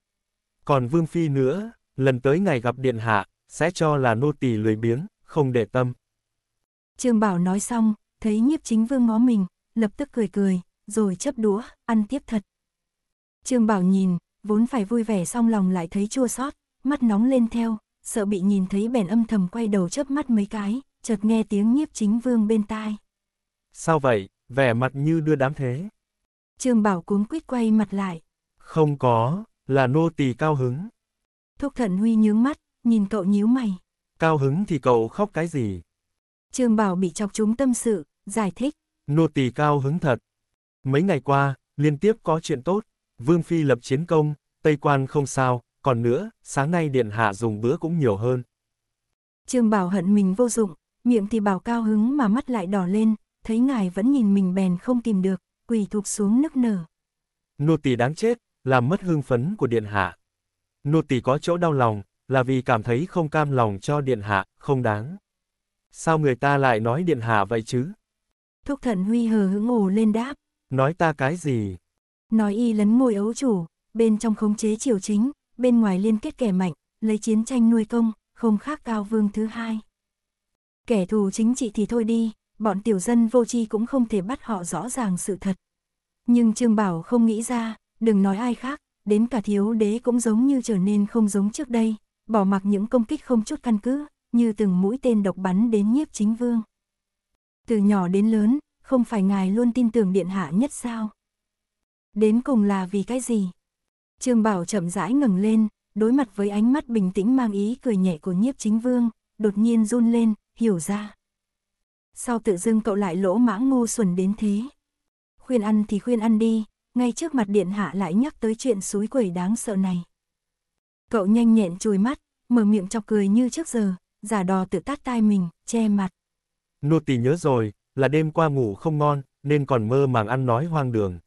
Còn Vương Phi nữa, lần tới ngày gặp điện hạ, sẽ cho là nô tỳ lười biếng, không để tâm. Trương Bảo nói xong, thấy Nhiếp Chính Vương ngó mình, lập tức cười cười, rồi chấp đũa, ăn tiếp thật. Trương Bảo nhìn, vốn phải vui vẻ xong lòng lại thấy chua xót, mắt nóng lên theo, sợ bị nhìn thấy bèn âm thầm quay đầu chớp mắt mấy cái, chợt nghe tiếng Nhiếp Chính Vương bên tai. Sao vậy, vẻ mặt như đưa đám thế? Trương Bảo cuống quýt quay mặt lại. Không có, là nô tỳ cao hứng. Thúc Thận Huy nhướng mắt, nhìn cậu nhíu mày. Cao hứng thì cậu khóc cái gì? Trương Bảo bị chọc trúng tâm sự, giải thích. Nô tỳ cao hứng thật. Mấy ngày qua, liên tiếp có chuyện tốt. Vương Phi lập chiến công, Tây Quan không sao, còn nữa, sáng nay điện hạ dùng bữa cũng nhiều hơn. Trương Bảo hận mình vô dụng, miệng thì bảo cao hứng mà mắt lại đỏ lên, thấy ngài vẫn nhìn mình bèn không tìm được, quỳ thụp xuống nức nở. Nô tỳ đáng chết, làm mất hưng phấn của điện hạ. Nô tỳ có chỗ đau lòng, là vì cảm thấy không cam lòng cho điện hạ, không đáng. Sao người ta lại nói điện hạ vậy chứ? Thúc Thận Huy hờ hững ồ lên đáp. Nói ta cái gì? Nói y lấn ngôi ấu chủ, bên trong khống chế triều chính, bên ngoài liên kết kẻ mạnh, lấy chiến tranh nuôi công, không khác Cao Vương thứ hai. Kẻ thù chính trị thì thôi đi, bọn tiểu dân vô tri cũng không thể bắt họ rõ ràng sự thật. Nhưng Trương Bảo không nghĩ ra, đừng nói ai khác, đến cả thiếu đế cũng giống như trở nên không giống trước đây, bỏ mặc những công kích không chút căn cứ, như từng mũi tên độc bắn đến Nhiếp Chính Vương. Từ nhỏ đến lớn, không phải ngài luôn tin tưởng điện hạ nhất sao? Đến cùng là vì cái gì? Trương Bảo chậm rãi ngẩng lên, đối mặt với ánh mắt bình tĩnh mang ý cười nhẹ của Nhiếp Chính Vương, đột nhiên run lên, hiểu ra. Sao tự dưng cậu lại lỗ mãng ngu xuẩn đến thế? Khuyên ăn thì khuyên ăn đi, ngay trước mặt điện hạ lại nhắc tới chuyện suối quẩy đáng sợ này. Cậu nhanh nhẹn chùi mắt, mở miệng chọc cười như trước giờ, giả đò tự tát tai mình, che mặt. Nô tỳ nhớ rồi, là đêm qua ngủ không ngon, nên còn mơ màng ăn nói hoang đường.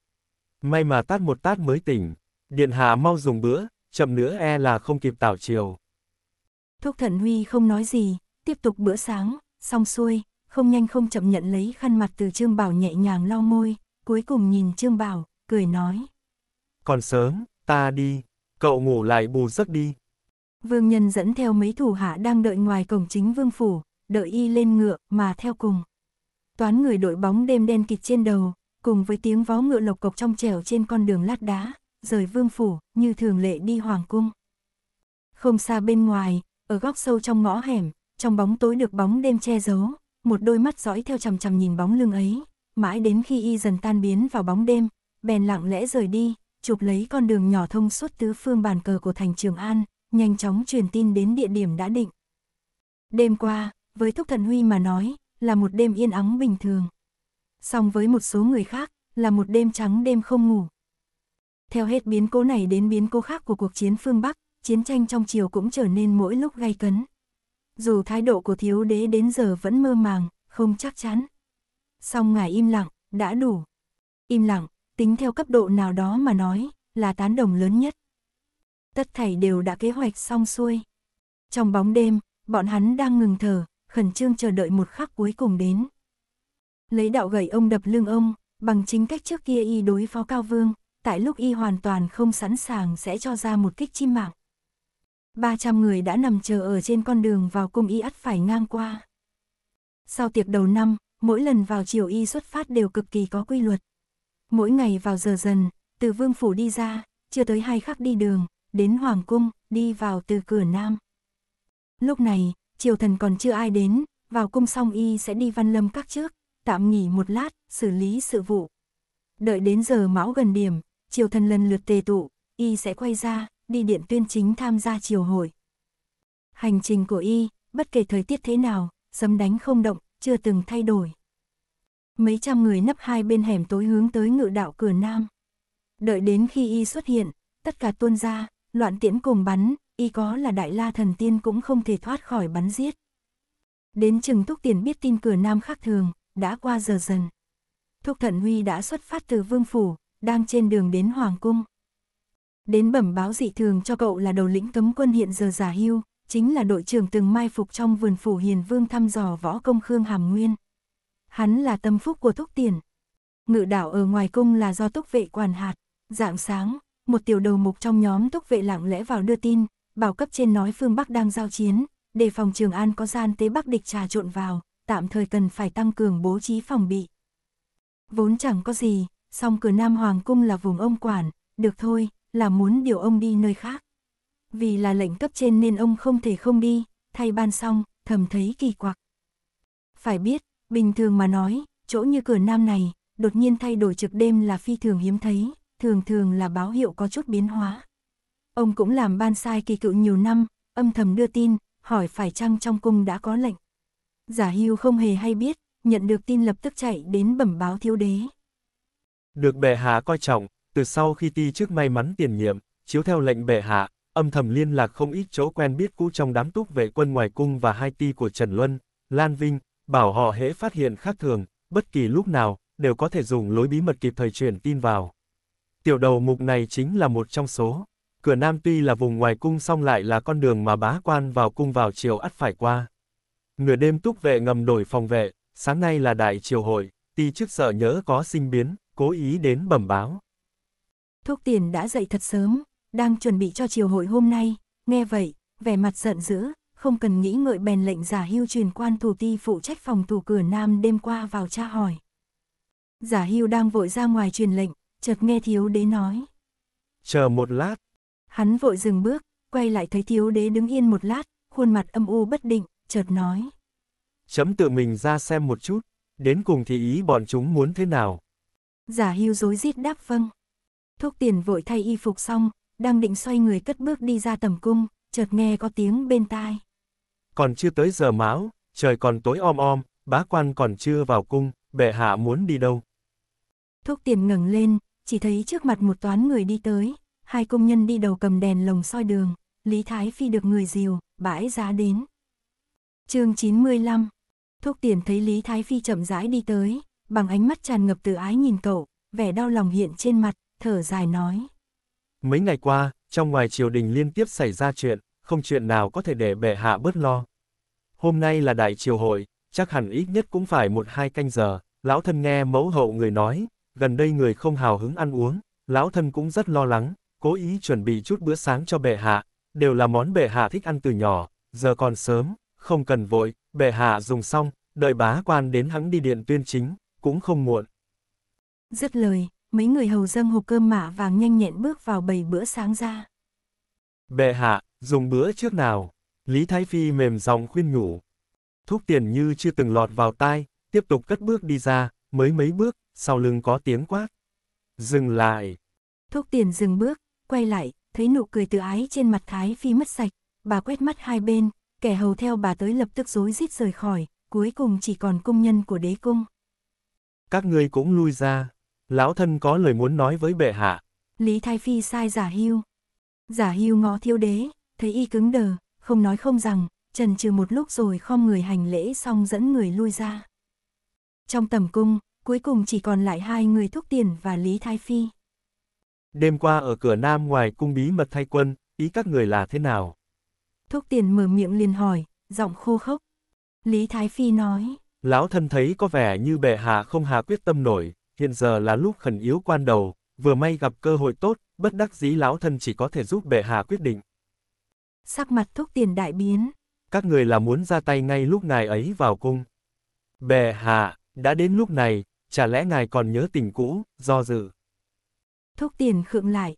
May mà tát một tát mới tỉnh, điện hạ mau dùng bữa, chậm nữa e là không kịp tảo chiều. Thúc Thận Huy không nói gì, tiếp tục bữa sáng, xong xuôi, không nhanh không chậm nhận lấy khăn mặt từ Trương Bảo nhẹ nhàng lau môi, cuối cùng nhìn Trương Bảo, cười nói. Còn sớm, ta đi, cậu ngủ lại bù giấc đi. Vương Nhân dẫn theo mấy thủ hạ đang đợi ngoài cổng chính vương phủ, đợi y lên ngựa mà theo cùng. Toán người đội bóng đêm đen kịt trên đầu, cùng với tiếng vó ngựa lộc cộc trong trẻo trên con đường lát đá, rời vương phủ, như thường lệ đi hoàng cung. Không xa bên ngoài, ở góc sâu trong ngõ hẻm, trong bóng tối được bóng đêm che giấu, một đôi mắt dõi theo chằm chằm nhìn bóng lưng ấy, mãi đến khi y dần tan biến vào bóng đêm, bèn lặng lẽ rời đi, chụp lấy con đường nhỏ thông suốt tứ phương bàn cờ của thành Trường An, nhanh chóng truyền tin đến địa điểm đã định. Đêm qua, với Thúc Thận Huy mà nói, là một đêm yên ắng bình thường. Song với một số người khác, là một đêm trắng đêm không ngủ. Theo hết biến cố này đến biến cố khác của cuộc chiến phương Bắc, chiến tranh trong triều cũng trở nên mỗi lúc gay cấn. Dù thái độ của thiếu đế đến giờ vẫn mơ màng, không chắc chắn. Song ngài im lặng, đã đủ. Im lặng, tính theo cấp độ nào đó mà nói, là tán đồng lớn nhất. Tất thảy đều đã kế hoạch xong xuôi. Trong bóng đêm, bọn hắn đang ngừng thở, khẩn trương chờ đợi một khắc cuối cùng đến. Lấy đạo gậy ông đập lưng ông, bằng chính cách trước kia y đối phó Cao Vương, tại lúc y hoàn toàn không sẵn sàng sẽ cho ra một kích chí mạng. ba trăm người đã nằm chờ ở trên con đường vào cung y ắt phải ngang qua. Sau tiệc đầu năm, mỗi lần vào chiều y xuất phát đều cực kỳ có quy luật. Mỗi ngày vào giờ dần, từ vương phủ đi ra, chưa tới hai khắc đi đường, đến hoàng cung, đi vào từ cửa nam. Lúc này, triều thần còn chưa ai đến, vào cung xong y sẽ đi Văn Lâm Các trước, tạm nghỉ một lát, xử lý sự vụ. Đợi đến giờ mão gần điểm, triều thần lần lượt tề tụ, y sẽ quay ra, đi điện tuyên chính tham gia triều hội. Hành trình của y, bất kể thời tiết thế nào, sấm đánh không động, chưa từng thay đổi. Mấy trăm người nấp hai bên hẻm tối hướng tới ngự đạo cửa nam. Đợi đến khi y xuất hiện, tất cả tuôn ra, loạn tiễn cùng bắn, y có là đại la thần tiên cũng không thể thoát khỏi bắn giết. Đến chừng Thúc Tiền biết tin cửa nam khác thường, đã qua giờ dần. Thúc Thận Huy đã xuất phát từ Vương Phủ, đang trên đường đến Hoàng Cung. Đến bẩm báo dị thường cho cậu là đầu lĩnh cấm quân hiện giờ Giả Hựu, chính là đội trưởng từng mai phục trong vườn Phủ Hiền Vương thăm dò võ công Khương Hàm Nguyên. Hắn là tâm phúc của Thúc Tiền. Ngự đảo ở ngoài cung là do Túc Vệ quản hạt. Rạng sáng, một tiểu đầu mục trong nhóm Túc Vệ lặng lẽ vào đưa tin, bảo cấp trên nói phương Bắc đang giao chiến, đề phòng Trường An có gian tế Bắc địch trà trộn vào, tạm thời cần phải tăng cường bố trí phòng bị. Vốn chẳng có gì, song cửa Nam Hoàng Cung là vùng ông quản, được thôi, là muốn điều ông đi nơi khác. Vì là lệnh cấp trên nên ông không thể không đi, thay ban xong, thầm thấy kỳ quặc. Phải biết, bình thường mà nói, chỗ như cửa Nam này, đột nhiên thay đổi trực đêm là phi thường hiếm thấy, thường thường là báo hiệu có chút biến hóa. Ông cũng làm ban sai kỳ cựu nhiều năm, âm thầm đưa tin, hỏi phải chăng trong cung đã có lệnh. Giả Hựu không hề hay biết, nhận được tin lập tức chạy đến bẩm báo thiếu đế. Được bệ hạ coi trọng, từ sau khi ti chức may mắn tiền nhiệm, chiếu theo lệnh bệ hạ, âm thầm liên lạc không ít chỗ quen biết cũ trong đám Túc Vệ quân ngoài cung và hai ti của Trần Luân, Lan Vinh, bảo họ hễ phát hiện khác thường, bất kỳ lúc nào, đều có thể dùng lối bí mật kịp thời truyền tin vào. Tiểu đầu mục này chính là một trong số. Cửa Nam tuy là vùng ngoài cung song lại là con đường mà bá quan vào cung vào triều ắt phải qua. Nửa đêm Túc Vệ ngầm đổi phòng vệ, sáng nay là đại triều hội, ti chức sợ nhỡ có sinh biến, cố ý đến bẩm báo. Thúc Tiền đã dậy thật sớm, đang chuẩn bị cho triều hội hôm nay, nghe vậy, vẻ mặt giận dữ, không cần nghĩ ngợi bèn lệnh Giả Hựu truyền quan thủ ti phụ trách phòng thủ cửa Nam đêm qua vào tra hỏi. Giả Hựu đang vội ra ngoài truyền lệnh, chợt nghe thiếu đế nói. Chờ một lát. Hắn vội dừng bước, quay lại thấy thiếu đế đứng yên một lát, khuôn mặt âm u bất định, chợt nói. Chấm tự mình ra xem một chút, đến cùng thì ý bọn chúng muốn thế nào. Giả Hựu rối rít đáp vâng. Thúc Tiền vội thay y phục xong, đang định xoay người cất bước đi ra tầm cung, chợt nghe có tiếng bên tai. Còn chưa tới giờ mão, trời còn tối om om, bá quan còn chưa vào cung, bệ hạ muốn đi đâu. Thúc Tiền ngẩng lên, chỉ thấy trước mặt một toán người đi tới, hai công nhân đi đầu cầm đèn lồng soi đường, Lý Thái Phi được người dìu, bãi giá đến. Chương chín mươi lăm. Thúc Tiền thấy Lý Thái Phi chậm rãi đi tới, bằng ánh mắt tràn ngập từ ái nhìn cậu, vẻ đau lòng hiện trên mặt, thở dài nói. Mấy ngày qua, trong ngoài triều đình liên tiếp xảy ra chuyện, không chuyện nào có thể để bệ hạ bớt lo. Hôm nay là đại triều hội, chắc hẳn ít nhất cũng phải một hai canh giờ, lão thân nghe mẫu hậu người nói, gần đây người không hào hứng ăn uống, lão thân cũng rất lo lắng, cố ý chuẩn bị chút bữa sáng cho bệ hạ, đều là món bệ hạ thích ăn từ nhỏ, giờ còn sớm, không cần vội, bệ hạ dùng xong, đợi bá quan đến hắn đi điện tuyên chính, cũng không muộn. Dứt lời, mấy người hầu dâng hộp cơm mạ vàng nhanh nhẹn bước vào bày bữa sáng ra. Bệ hạ, dùng bữa trước nào, Lý Thái Phi mềm giọng khuyên nhủ. Thúc Tiền như chưa từng lọt vào tai, tiếp tục cất bước đi ra, mới mấy bước, sau lưng có tiếng quát. Dừng lại. Thúc Tiền dừng bước, quay lại, thấy nụ cười từ ái trên mặt Thái Phi mất sạch, bà quét mắt hai bên, kẻ hầu theo bà tới lập tức rối rít rời khỏi, cuối cùng chỉ còn công nhân của đế cung. Các ngươi cũng lui ra, lão thân có lời muốn nói với bệ hạ. Lý Thái Phi sai Giả Hựu. Giả Hựu ngó thiếu đế, thấy y cứng đờ, không nói không rằng, chần chừ một lúc rồi khom người hành lễ xong dẫn người lui ra. Trong tầm cung, cuối cùng chỉ còn lại hai người Thúc Tiền và Lý Thái Phi. Đêm qua ở cửa Nam ngoài cung bí mật thay quân, ý các người là thế nào? Thúc Tiền mở miệng liền hỏi, giọng khô khốc. Lý Thái Phi nói. Lão thân thấy có vẻ như bệ hạ không hạ quyết tâm nổi, hiện giờ là lúc khẩn yếu quan đầu, vừa may gặp cơ hội tốt, bất đắc dĩ lão thân chỉ có thể giúp bệ hạ quyết định. Sắc mặt Thúc Tiền đại biến. Các người là muốn ra tay ngay lúc ngài ấy vào cung. Bệ hạ, đã đến lúc này, chả lẽ ngài còn nhớ tình cũ, do dự. Thúc Tiền khựng lại.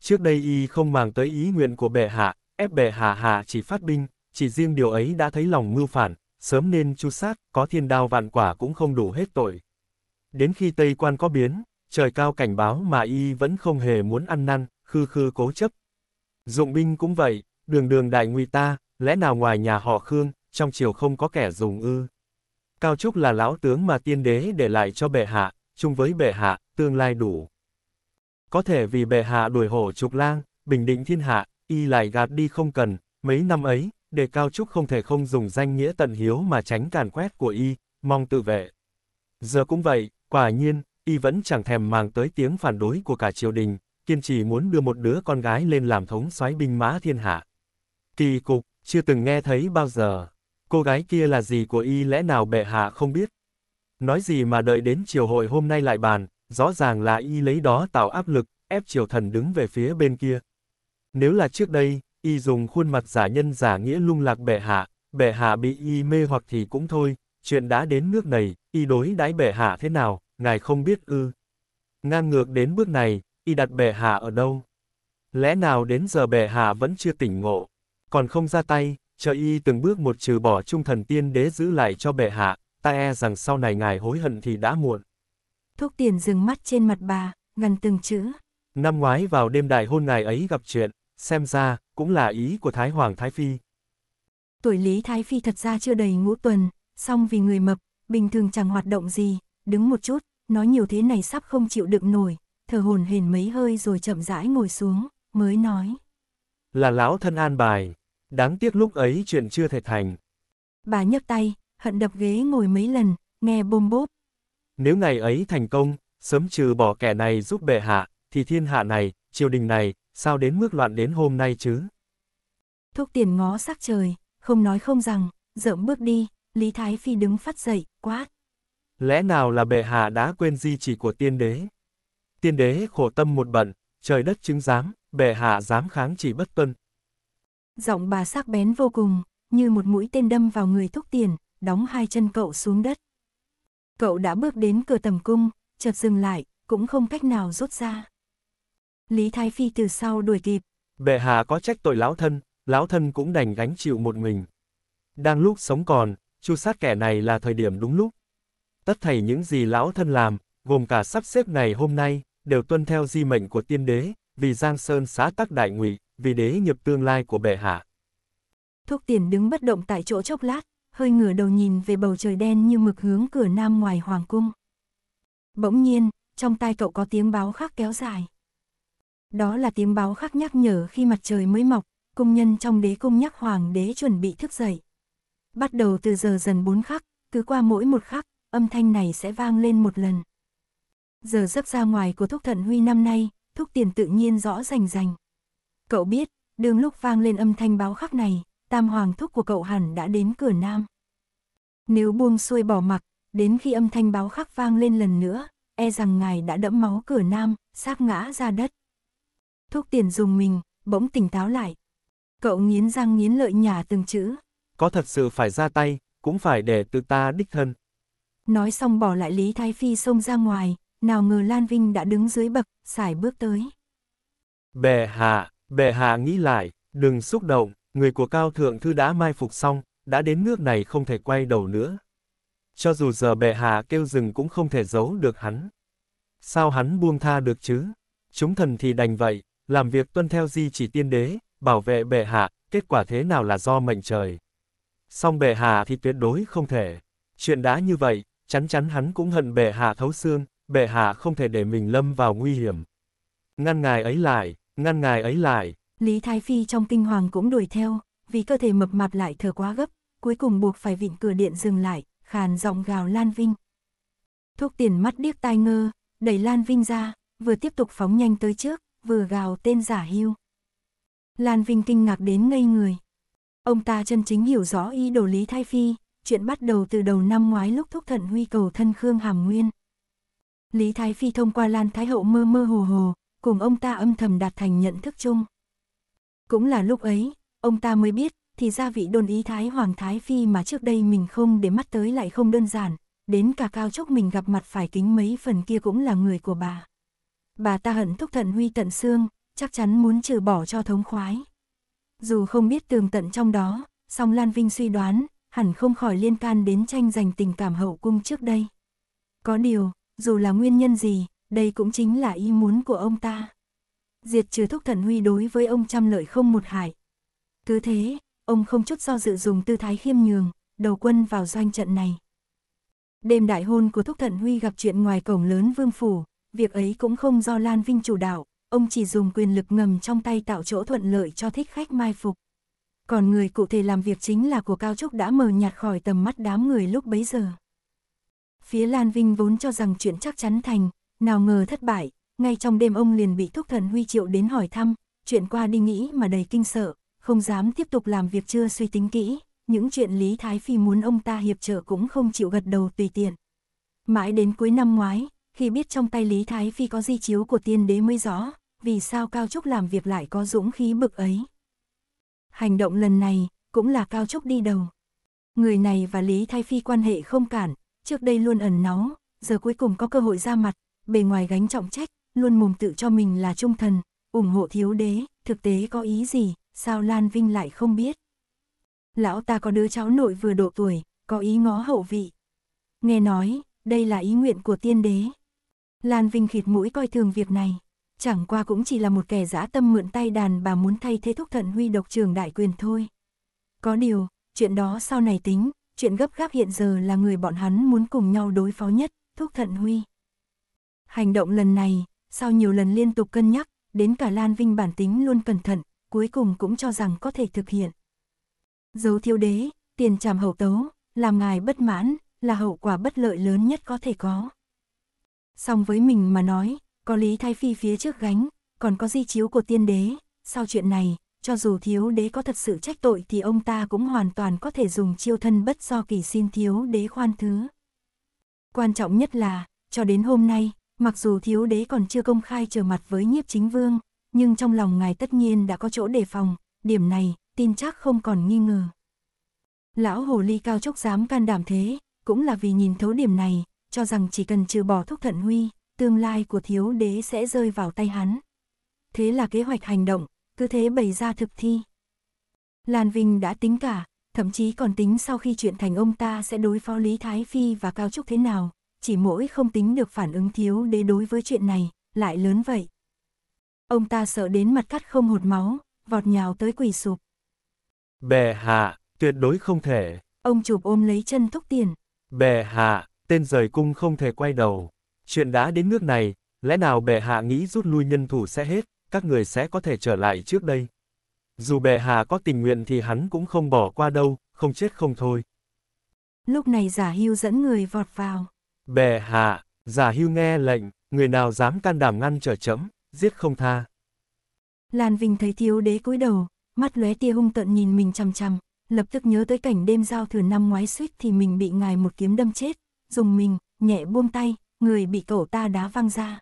Trước đây y không màng tới ý nguyện của bệ hạ, ép bệ hạ hạ chỉ phát binh, chỉ riêng điều ấy đã thấy lòng mưu phản, sớm nên tru sát, có thiên đao vạn quả cũng không đủ hết tội. Đến khi Tây Quan có biến, trời cao cảnh báo mà y vẫn không hề muốn ăn năn, khư khư cố chấp. Dụng binh cũng vậy, đường đường đại nguy ta, lẽ nào ngoài nhà họ Khương, trong triều không có kẻ dùng ư? Cao Trúc là lão tướng mà tiên đế để lại cho bệ hạ, chung với bệ hạ, tương lai đủ. Có thể vì bệ hạ đuổi hổ trục lang, bình định thiên hạ, y lại gạt đi không cần, mấy năm ấy, để Cao Trúc không thể không dùng danh nghĩa tận hiếu mà tránh càn quét của y, mong tự vệ. Giờ cũng vậy, quả nhiên, y vẫn chẳng thèm mang tới tiếng phản đối của cả triều đình, kiên trì muốn đưa một đứa con gái lên làm thống soái binh mã thiên hạ. Kỳ cục, chưa từng nghe thấy bao giờ. Cô gái kia là gì của y, lẽ nào bệ hạ không biết? Nói gì mà đợi đến triều hội hôm nay lại bàn, rõ ràng là y lấy đó tạo áp lực, ép triều thần đứng về phía bên kia. Nếu là trước đây, y dùng khuôn mặt giả nhân giả nghĩa lung lạc bệ hạ, bệ hạ bị y mê hoặc thì cũng thôi, chuyện đã đến nước này, y đối đãi bệ hạ thế nào, ngài không biết ư? Ngang ngược đến bước này, y đặt bệ hạ ở đâu? Lẽ nào đến giờ bệ hạ vẫn chưa tỉnh ngộ, còn không ra tay, chờ y từng bước một trừ bỏ trung thần tiên đế giữ lại cho bệ hạ, ta e rằng sau này ngài hối hận thì đã muộn. Thúc Tiền dừng mắt trên mặt bà, gần từng chữ. Năm ngoái vào đêm đại hôn ngài ấy gặp chuyện, xem ra, cũng là ý của Thái Hoàng Thái Phi. Tuổi Lý Thái Phi thật ra chưa đầy ngũ tuần, song vì người mập, bình thường chẳng hoạt động gì, đứng một chút, nói nhiều thế này sắp không chịu đựng nổi, thở hổn hển mấy hơi rồi chậm rãi ngồi xuống, mới nói. Là lão thân an bài, đáng tiếc lúc ấy chuyện chưa thể thành. Bà nhấc tay, hận đập ghế ngồi mấy lần, nghe bôm bốp. Nếu ngày ấy thành công, sớm trừ bỏ kẻ này giúp bệ hạ, thì thiên hạ này, triều đình này, sao đến mức loạn đến hôm nay chứ? Thúc Tiền ngó sắc trời, không nói không rằng, dậm bước đi. Lý Thái Phi đứng phắt dậy, quát. Lẽ nào là bệ hạ đã quên di chỉ của tiên đế? Tiên đế khổ tâm một bận, trời đất chứng giám, bệ hạ dám kháng chỉ bất tuân. Giọng bà sắc bén vô cùng, như một mũi tên đâm vào người Thúc Tiền, đóng hai chân cậu xuống đất. Cậu đã bước đến cửa tầm cung, chợt dừng lại, cũng không cách nào rút ra. Lý Thái Phi từ sau đuổi kịp. Bệ hạ có trách tội lão thân, lão thân cũng đành gánh chịu một mình. Đang lúc sống còn, chu sát kẻ này là thời điểm đúng lúc. Tất thảy những gì lão thân làm, gồm cả sắp xếp ngày hôm nay, đều tuân theo di mệnh của tiên đế, vì Giang Sơn xá tắc đại ngụy, vì đế nghiệp tương lai của bệ hạ. Thúc Tiền đứng bất động tại chỗ chốc lát, hơi ngửa đầu nhìn về bầu trời đen như mực hướng cửa nam ngoài hoàng cung. Bỗng nhiên, trong tai cậu có tiếng báo khác kéo dài. Đó là tiếng báo khác nhắc nhở khi mặt trời mới mọc, công nhân trong đế cung nhắc hoàng đế chuẩn bị thức dậy. Bắt đầu từ giờ dần bốn khắc, cứ qua mỗi một khắc, âm thanh này sẽ vang lên một lần. Giờ giấc ra ngoài của Thúc Thận Huy năm nay, Thúc Tiền tự nhiên rõ rành rành. Cậu biết, đương lúc vang lên âm thanh báo khắc này, tam hoàng thúc của cậu hẳn đã đến cửa nam. Nếu buông xuôi bỏ mặc, đến khi âm thanh báo khắc vang lên lần nữa, e rằng ngài đã đẫm máu cửa nam, xác ngã ra đất. Thúc Tiền dùng mình, bỗng tỉnh táo lại. Cậu nghiến răng nghiến lợi nhả từng chữ. Có thật sự phải ra tay, cũng phải để tự ta đích thân. Nói xong bỏ lại Lý Thái Phi xông ra ngoài, nào ngờ Lan Vinh đã đứng dưới bậc, sải bước tới. Bệ hạ, bệ hạ nghĩ lại, đừng xúc động, người của Cao Thượng Thư đã mai phục xong, đã đến nước này không thể quay đầu nữa. Cho dù giờ bệ hạ kêu dừng cũng không thể giấu được hắn. Sao hắn buông tha được chứ? Chúng thần thì đành vậy, làm việc tuân theo di chỉ tiên đế, bảo vệ bệ hạ, kết quả thế nào là do mệnh trời. Song bệ hạ thì tuyệt đối không thể. Chuyện đã như vậy, chắn chắn hắn cũng hận bệ hạ thấu xương, bệ hạ không thể để mình lâm vào nguy hiểm. Ngăn ngài ấy lại, ngăn ngài ấy lại. Lý Thái Phi trong kinh hoàng cũng đuổi theo, vì cơ thể mập mạp lại thở quá gấp, cuối cùng buộc phải vịn cửa điện dừng lại, khàn giọng gào Lan Vinh. Thúc Tiền mắt điếc tai ngơ, đẩy Lan Vinh ra, vừa tiếp tục phóng nhanh tới trước, vừa gào tên Giả Hựu. Lan Vinh kinh ngạc đến ngây người. Ông ta chân chính hiểu rõ ý đồ Lý Thái Phi, chuyện bắt đầu từ đầu năm ngoái lúc Thúc Thận Huy cầu thân Khương Hàm Nguyên. Lý Thái Phi thông qua Lan Thái Hậu mơ mơ hồ hồ, cùng ông ta âm thầm đạt thành nhận thức chung. Cũng là lúc ấy, ông ta mới biết, thì ra vị đồn ý Thái Hoàng Thái Phi mà trước đây mình không để mắt tới lại không đơn giản, đến cả Cao Trúc mình gặp mặt phải kính mấy phần kia cũng là người của bà. Bà ta hận Thúc Thận Huy tận xương, chắc chắn muốn trừ bỏ cho thống khoái. Dù không biết tường tận trong đó, song Lan Vinh suy đoán, hẳn không khỏi liên can đến tranh giành tình cảm hậu cung trước đây. Có điều, dù là nguyên nhân gì, đây cũng chính là ý muốn của ông ta. Diệt trừ Thúc Thận Huy đối với ông trăm lợi không một hại. Cứ thế, ông không chút do dự dùng tư thái khiêm nhường, đầu quân vào doanh trận này. Đêm đại hôn của Thúc Thận Huy gặp chuyện ngoài cổng lớn vương phủ, việc ấy cũng không do Lan Vinh chủ đạo. Ông chỉ dùng quyền lực ngầm trong tay tạo chỗ thuận lợi cho thích khách mai phục. Còn người cụ thể làm việc chính là của Cao Trúc đã mờ nhạt khỏi tầm mắt đám người lúc bấy giờ. Phía Lan Vinh vốn cho rằng chuyện chắc chắn thành, Nào ngờ thất bại, ngay trong đêm ông liền bị Thúc Thần Huy triệu đến hỏi thăm, chuyện qua đi nghĩ mà đầy kinh sợ, không dám tiếp tục làm việc chưa suy tính kỹ, những chuyện Lý Thái Phi muốn ông ta hiệp trợ cũng không chịu gật đầu tùy tiện. Mãi đến cuối năm ngoái, khi biết trong tay Lý Thái Phi có di chiếu của tiên đế mới rõ, vì sao Cao Trúc làm việc lại có dũng khí bực ấy. Hành động lần này, cũng là Cao Trúc đi đầu. Người này và Lý Thái Phi quan hệ không cản, trước đây luôn ẩn náu, giờ cuối cùng có cơ hội ra mặt, bề ngoài gánh trọng trách, luôn mồm tự cho mình là trung thần, ủng hộ thiếu đế, thực tế có ý gì, sao Lan Vinh lại không biết. Lão ta có đứa cháu nội vừa độ tuổi, có ý ngó hậu vị. Nghe nói, đây là ý nguyện của tiên đế. Lan Vinh khịt mũi coi thường việc này, chẳng qua cũng chỉ là một kẻ dã tâm mượn tay đàn bà muốn thay thế Thúc Thận Huy độc trường đại quyền thôi. Có điều, chuyện đó sau này tính, chuyện gấp gáp hiện giờ là người bọn hắn muốn cùng nhau đối phó nhất, Thúc Thận Huy. Hành động lần này, sau nhiều lần liên tục cân nhắc, đến cả Lan Vinh bản tính luôn cẩn thận, cuối cùng cũng cho rằng có thể thực hiện. Giấu thiếu đế, tiền trảm hậu tấu, làm ngài bất mãn, là hậu quả bất lợi lớn nhất có thể có. Song với mình mà nói, có Lý Thái Phi phía trước gánh, còn có di chiếu của tiên đế, sau chuyện này, cho dù thiếu đế có thật sự trách tội thì ông ta cũng hoàn toàn có thể dùng chiêu thân bất do kỳ xin thiếu đế khoan thứ. Quan trọng nhất là, cho đến hôm nay, mặc dù thiếu đế còn chưa công khai trở mặt với Nhiếp Chính Vương, nhưng trong lòng ngài tất nhiên đã có chỗ đề phòng, điểm này, tin chắc không còn nghi ngờ. Lão hồ ly Cao Trúc dám can đảm thế, cũng là vì nhìn thấu điểm này, cho rằng chỉ cần trừ bỏ Thúc Thận Huy, tương lai của thiếu đế sẽ rơi vào tay hắn. Thế là kế hoạch hành động, cứ thế bày ra thực thi. Lan Vinh đã tính cả, thậm chí còn tính sau khi chuyện thành ông ta sẽ đối phó Lý Thái Phi và Cao Trúc thế nào, chỉ mỗi không tính được phản ứng thiếu đế đối với chuyện này, lại lớn vậy. Ông ta sợ đến mặt cắt không hột máu, vọt nhào tới quỳ sụp. Bệ hạ, tuyệt đối không thể. Ông chụp ôm lấy chân Thúc Tiền. Bệ hạ, tên rời cung không thể quay đầu. Chuyện đã đến nước này, lẽ nào bệ hạ nghĩ rút lui nhân thủ sẽ hết, các người sẽ có thể trở lại trước đây. Dù bệ hạ có tình nguyện thì hắn cũng không bỏ qua đâu, không chết không thôi. Lúc này Giả Hựu dẫn người vọt vào. Bệ hạ, Giả Hựu nghe lệnh, người nào dám can đảm ngăn trở chấm, giết không tha. Lan Vinh thấy thiếu đế cúi đầu, mắt lóe tia hung tợn nhìn mình chằm chằm, lập tức nhớ tới cảnh đêm giao thừa năm ngoái suýt thì mình bị ngài một kiếm đâm chết, dùng mình, nhẹ buông tay, người bị cậu ta đá văng ra.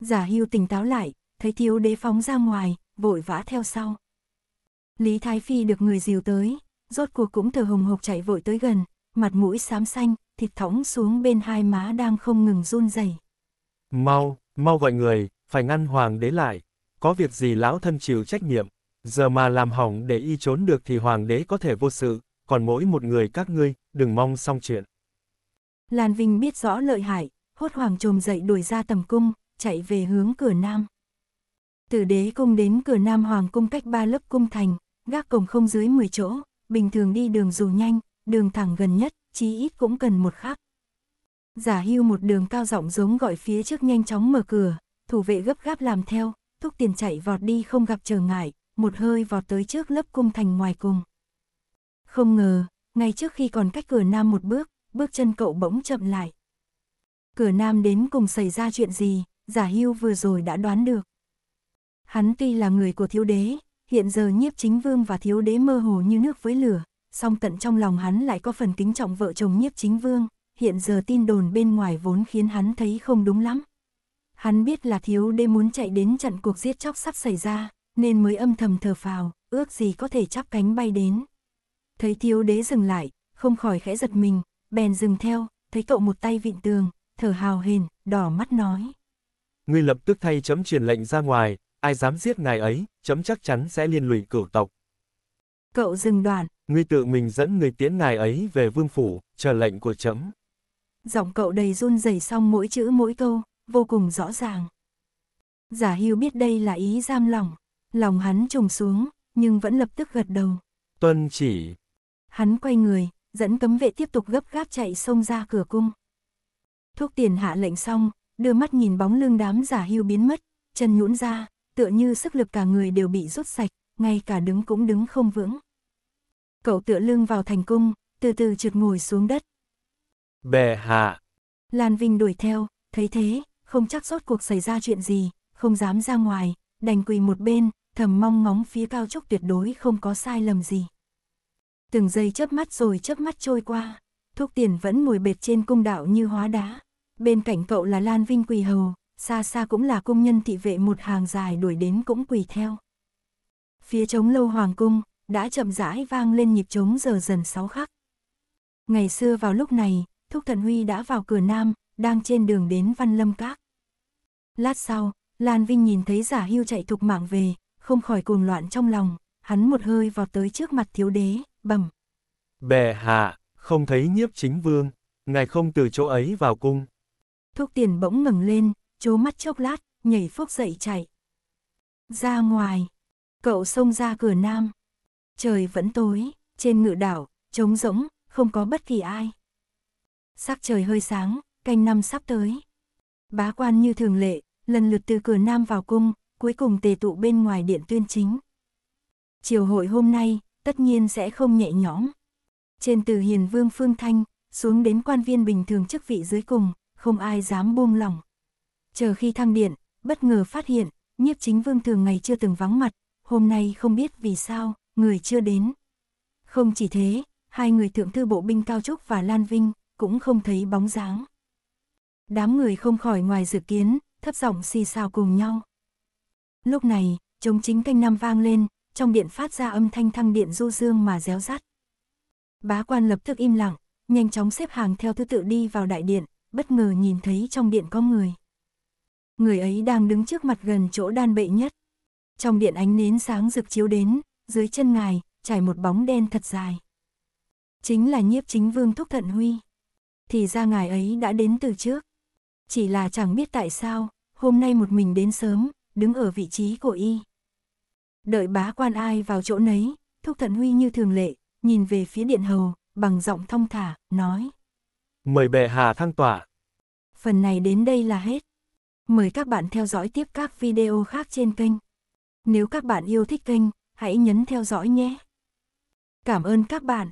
Giả Hựu tỉnh táo lại, thấy thiếu đế phóng ra ngoài, vội vã theo sau. Lý Thái Phi được người dìu tới, rốt cuộc cũng thở hồng hộc chạy vội tới gần, mặt mũi xám xanh, thịt thõng xuống bên hai má đang không ngừng run rẩy. Mau, mau gọi người, phải ngăn hoàng đế lại, có việc gì lão thân chịu trách nhiệm, giờ mà làm hỏng để y trốn được thì hoàng đế có thể vô sự, còn mỗi một người các ngươi, đừng mong xong chuyện. Lan Vinh biết rõ lợi hại, hốt hoảng chồm dậy đuổi ra tầm cung, chạy về hướng cửa nam. Từ đế cung đến cửa nam hoàng cung cách ba lớp cung thành, gác cổng không dưới mười chỗ, bình thường đi đường dù nhanh, đường thẳng gần nhất, chí ít cũng cần một khắc. Giả Hựu một đường cao giọng giống gọi phía trước nhanh chóng mở cửa, thủ vệ gấp gáp làm theo, Thúc Tiền chạy vọt đi không gặp trở ngại, một hơi vọt tới trước lớp cung thành ngoài cùng. Không ngờ, ngay trước khi còn cách cửa nam một bước, bước chân cậu bỗng chậm lại. Cửa nam đến cùng xảy ra chuyện gì, Giả Hựu vừa rồi đã đoán được. Hắn tuy là người của thiếu đế, hiện giờ Nhiếp Chính Vương và thiếu đế mơ hồ như nước với lửa, song tận trong lòng hắn lại có phần kính trọng vợ chồng Nhiếp Chính Vương, hiện giờ tin đồn bên ngoài vốn khiến hắn thấy không đúng lắm. Hắn biết là thiếu đế muốn chạy đến trận cuộc giết chóc sắp xảy ra, nên mới âm thầm thở phào, ước gì có thể chắp cánh bay đến. Thấy thiếu đế dừng lại, không khỏi khẽ giật mình, bèn dừng theo, thấy cậu một tay vịn tường, thở hào hển, đỏ mắt nói. Ngươi lập tức thay chấm truyền lệnh ra ngoài. Ai dám giết ngài ấy, chấm chắc chắn sẽ liên lụy cửu tộc. Cậu dừng đoạn. Ngươi tự mình dẫn người tiễn ngài ấy về vương phủ, chờ lệnh của chấm. Giọng cậu đầy run rẩy, xong mỗi chữ mỗi câu, vô cùng rõ ràng. Giả Hựu biết đây là ý giam lòng, lòng hắn trùng xuống, nhưng vẫn lập tức gật đầu. Tuân chỉ. Hắn quay người, dẫn cấm vệ tiếp tục gấp gáp chạy xông ra cửa cung. Thúc Tiền hạ lệnh xong, đưa mắt nhìn bóng lưng đám Giả Hựu biến mất, chân nhũn ra. Tựa như sức lực cả người đều bị rút sạch, ngay cả đứng cũng đứng không vững. Cậu tựa lưng vào thành cung, từ từ trượt ngồi xuống đất. Bệ hạ. Lan Vinh đuổi theo, thấy thế, không chắc rốt cuộc xảy ra chuyện gì, không dám ra ngoài, đành quỳ một bên, thầm mong ngóng phía Cao Trúc tuyệt đối không có sai lầm gì. Từng giây chớp mắt rồi chớp mắt trôi qua, Thúc Tiền vẫn ngồi bệt trên cung đạo như hóa đá. Bên cạnh cậu là Lan Vinh quỳ hầu, xa xa cũng là cung nhân thị vệ một hàng dài đuổi đến cũng quỳ theo. Phía trống lâu hoàng cung, đã chậm rãi vang lên nhịp trống giờ dần sáu khắc. Ngày xưa vào lúc này, Thúc Thận Huy đã vào cửa nam, đang trên đường đến Văn Lâm Các. Lát sau, Lan Vinh nhìn thấy Giả Hựu chạy thục mạng về, không khỏi cuồng loạn trong lòng, hắn một hơi vọt tới trước mặt thiếu đế, bẩm. Bệ hạ, không thấy Nhiếp Chính Vương, ngài không từ chỗ ấy vào cung. Thúc Tiền bỗng ngẩng lên, chố mắt chốc lát, nhảy phốc dậy chạy. Ra ngoài, cậu xông ra cửa nam. Trời vẫn tối, trên ngự đảo, trống rỗng, không có bất kỳ ai. Sắc trời hơi sáng, canh năm sắp tới. Bá quan như thường lệ, lần lượt từ cửa nam vào cung, cuối cùng tề tụ bên ngoài điện tuyên chính. Triều hội hôm nay, tất nhiên sẽ không nhẹ nhõm. Trên từ hiền vương Phương Thanh, xuống đến quan viên bình thường chức vị dưới cùng, không ai dám buông lỏng. Chờ khi thăng điện, bất ngờ phát hiện, Nhiếp Chính Vương thường ngày chưa từng vắng mặt, hôm nay không biết vì sao, người chưa đến. Không chỉ thế, hai người thượng thư bộ binh Cao Trúc và Lan Vinh cũng không thấy bóng dáng. Đám người không khỏi ngoài dự kiến, thấp giọng xì xào cùng nhau. Lúc này, trống chính canh năm vang lên, trong điện phát ra âm thanh thăng điện du dương mà réo rắt. Bá quan lập tức im lặng, nhanh chóng xếp hàng theo thứ tự đi vào đại điện, bất ngờ nhìn thấy trong điện có người. Người ấy đang đứng trước mặt gần chỗ đan bệ nhất. Trong điện ánh nến sáng rực chiếu đến, dưới chân ngài, trải một bóng đen thật dài. Chính là Nhiếp Chính Vương Thúc Thận Huy. Thì ra ngài ấy đã đến từ trước. Chỉ là chẳng biết tại sao, hôm nay một mình đến sớm, đứng ở vị trí của y. Đợi bá quan ai vào chỗ nấy, Thúc Thận Huy như thường lệ, nhìn về phía điện hầu, bằng giọng thong thả, nói. Mời bệ hạ thăng tọa. Phần này đến đây là hết. Mời các bạn theo dõi tiếp các video khác trên kênh. Nếu các bạn yêu thích kênh, hãy nhấn theo dõi nhé. Cảm ơn các bạn.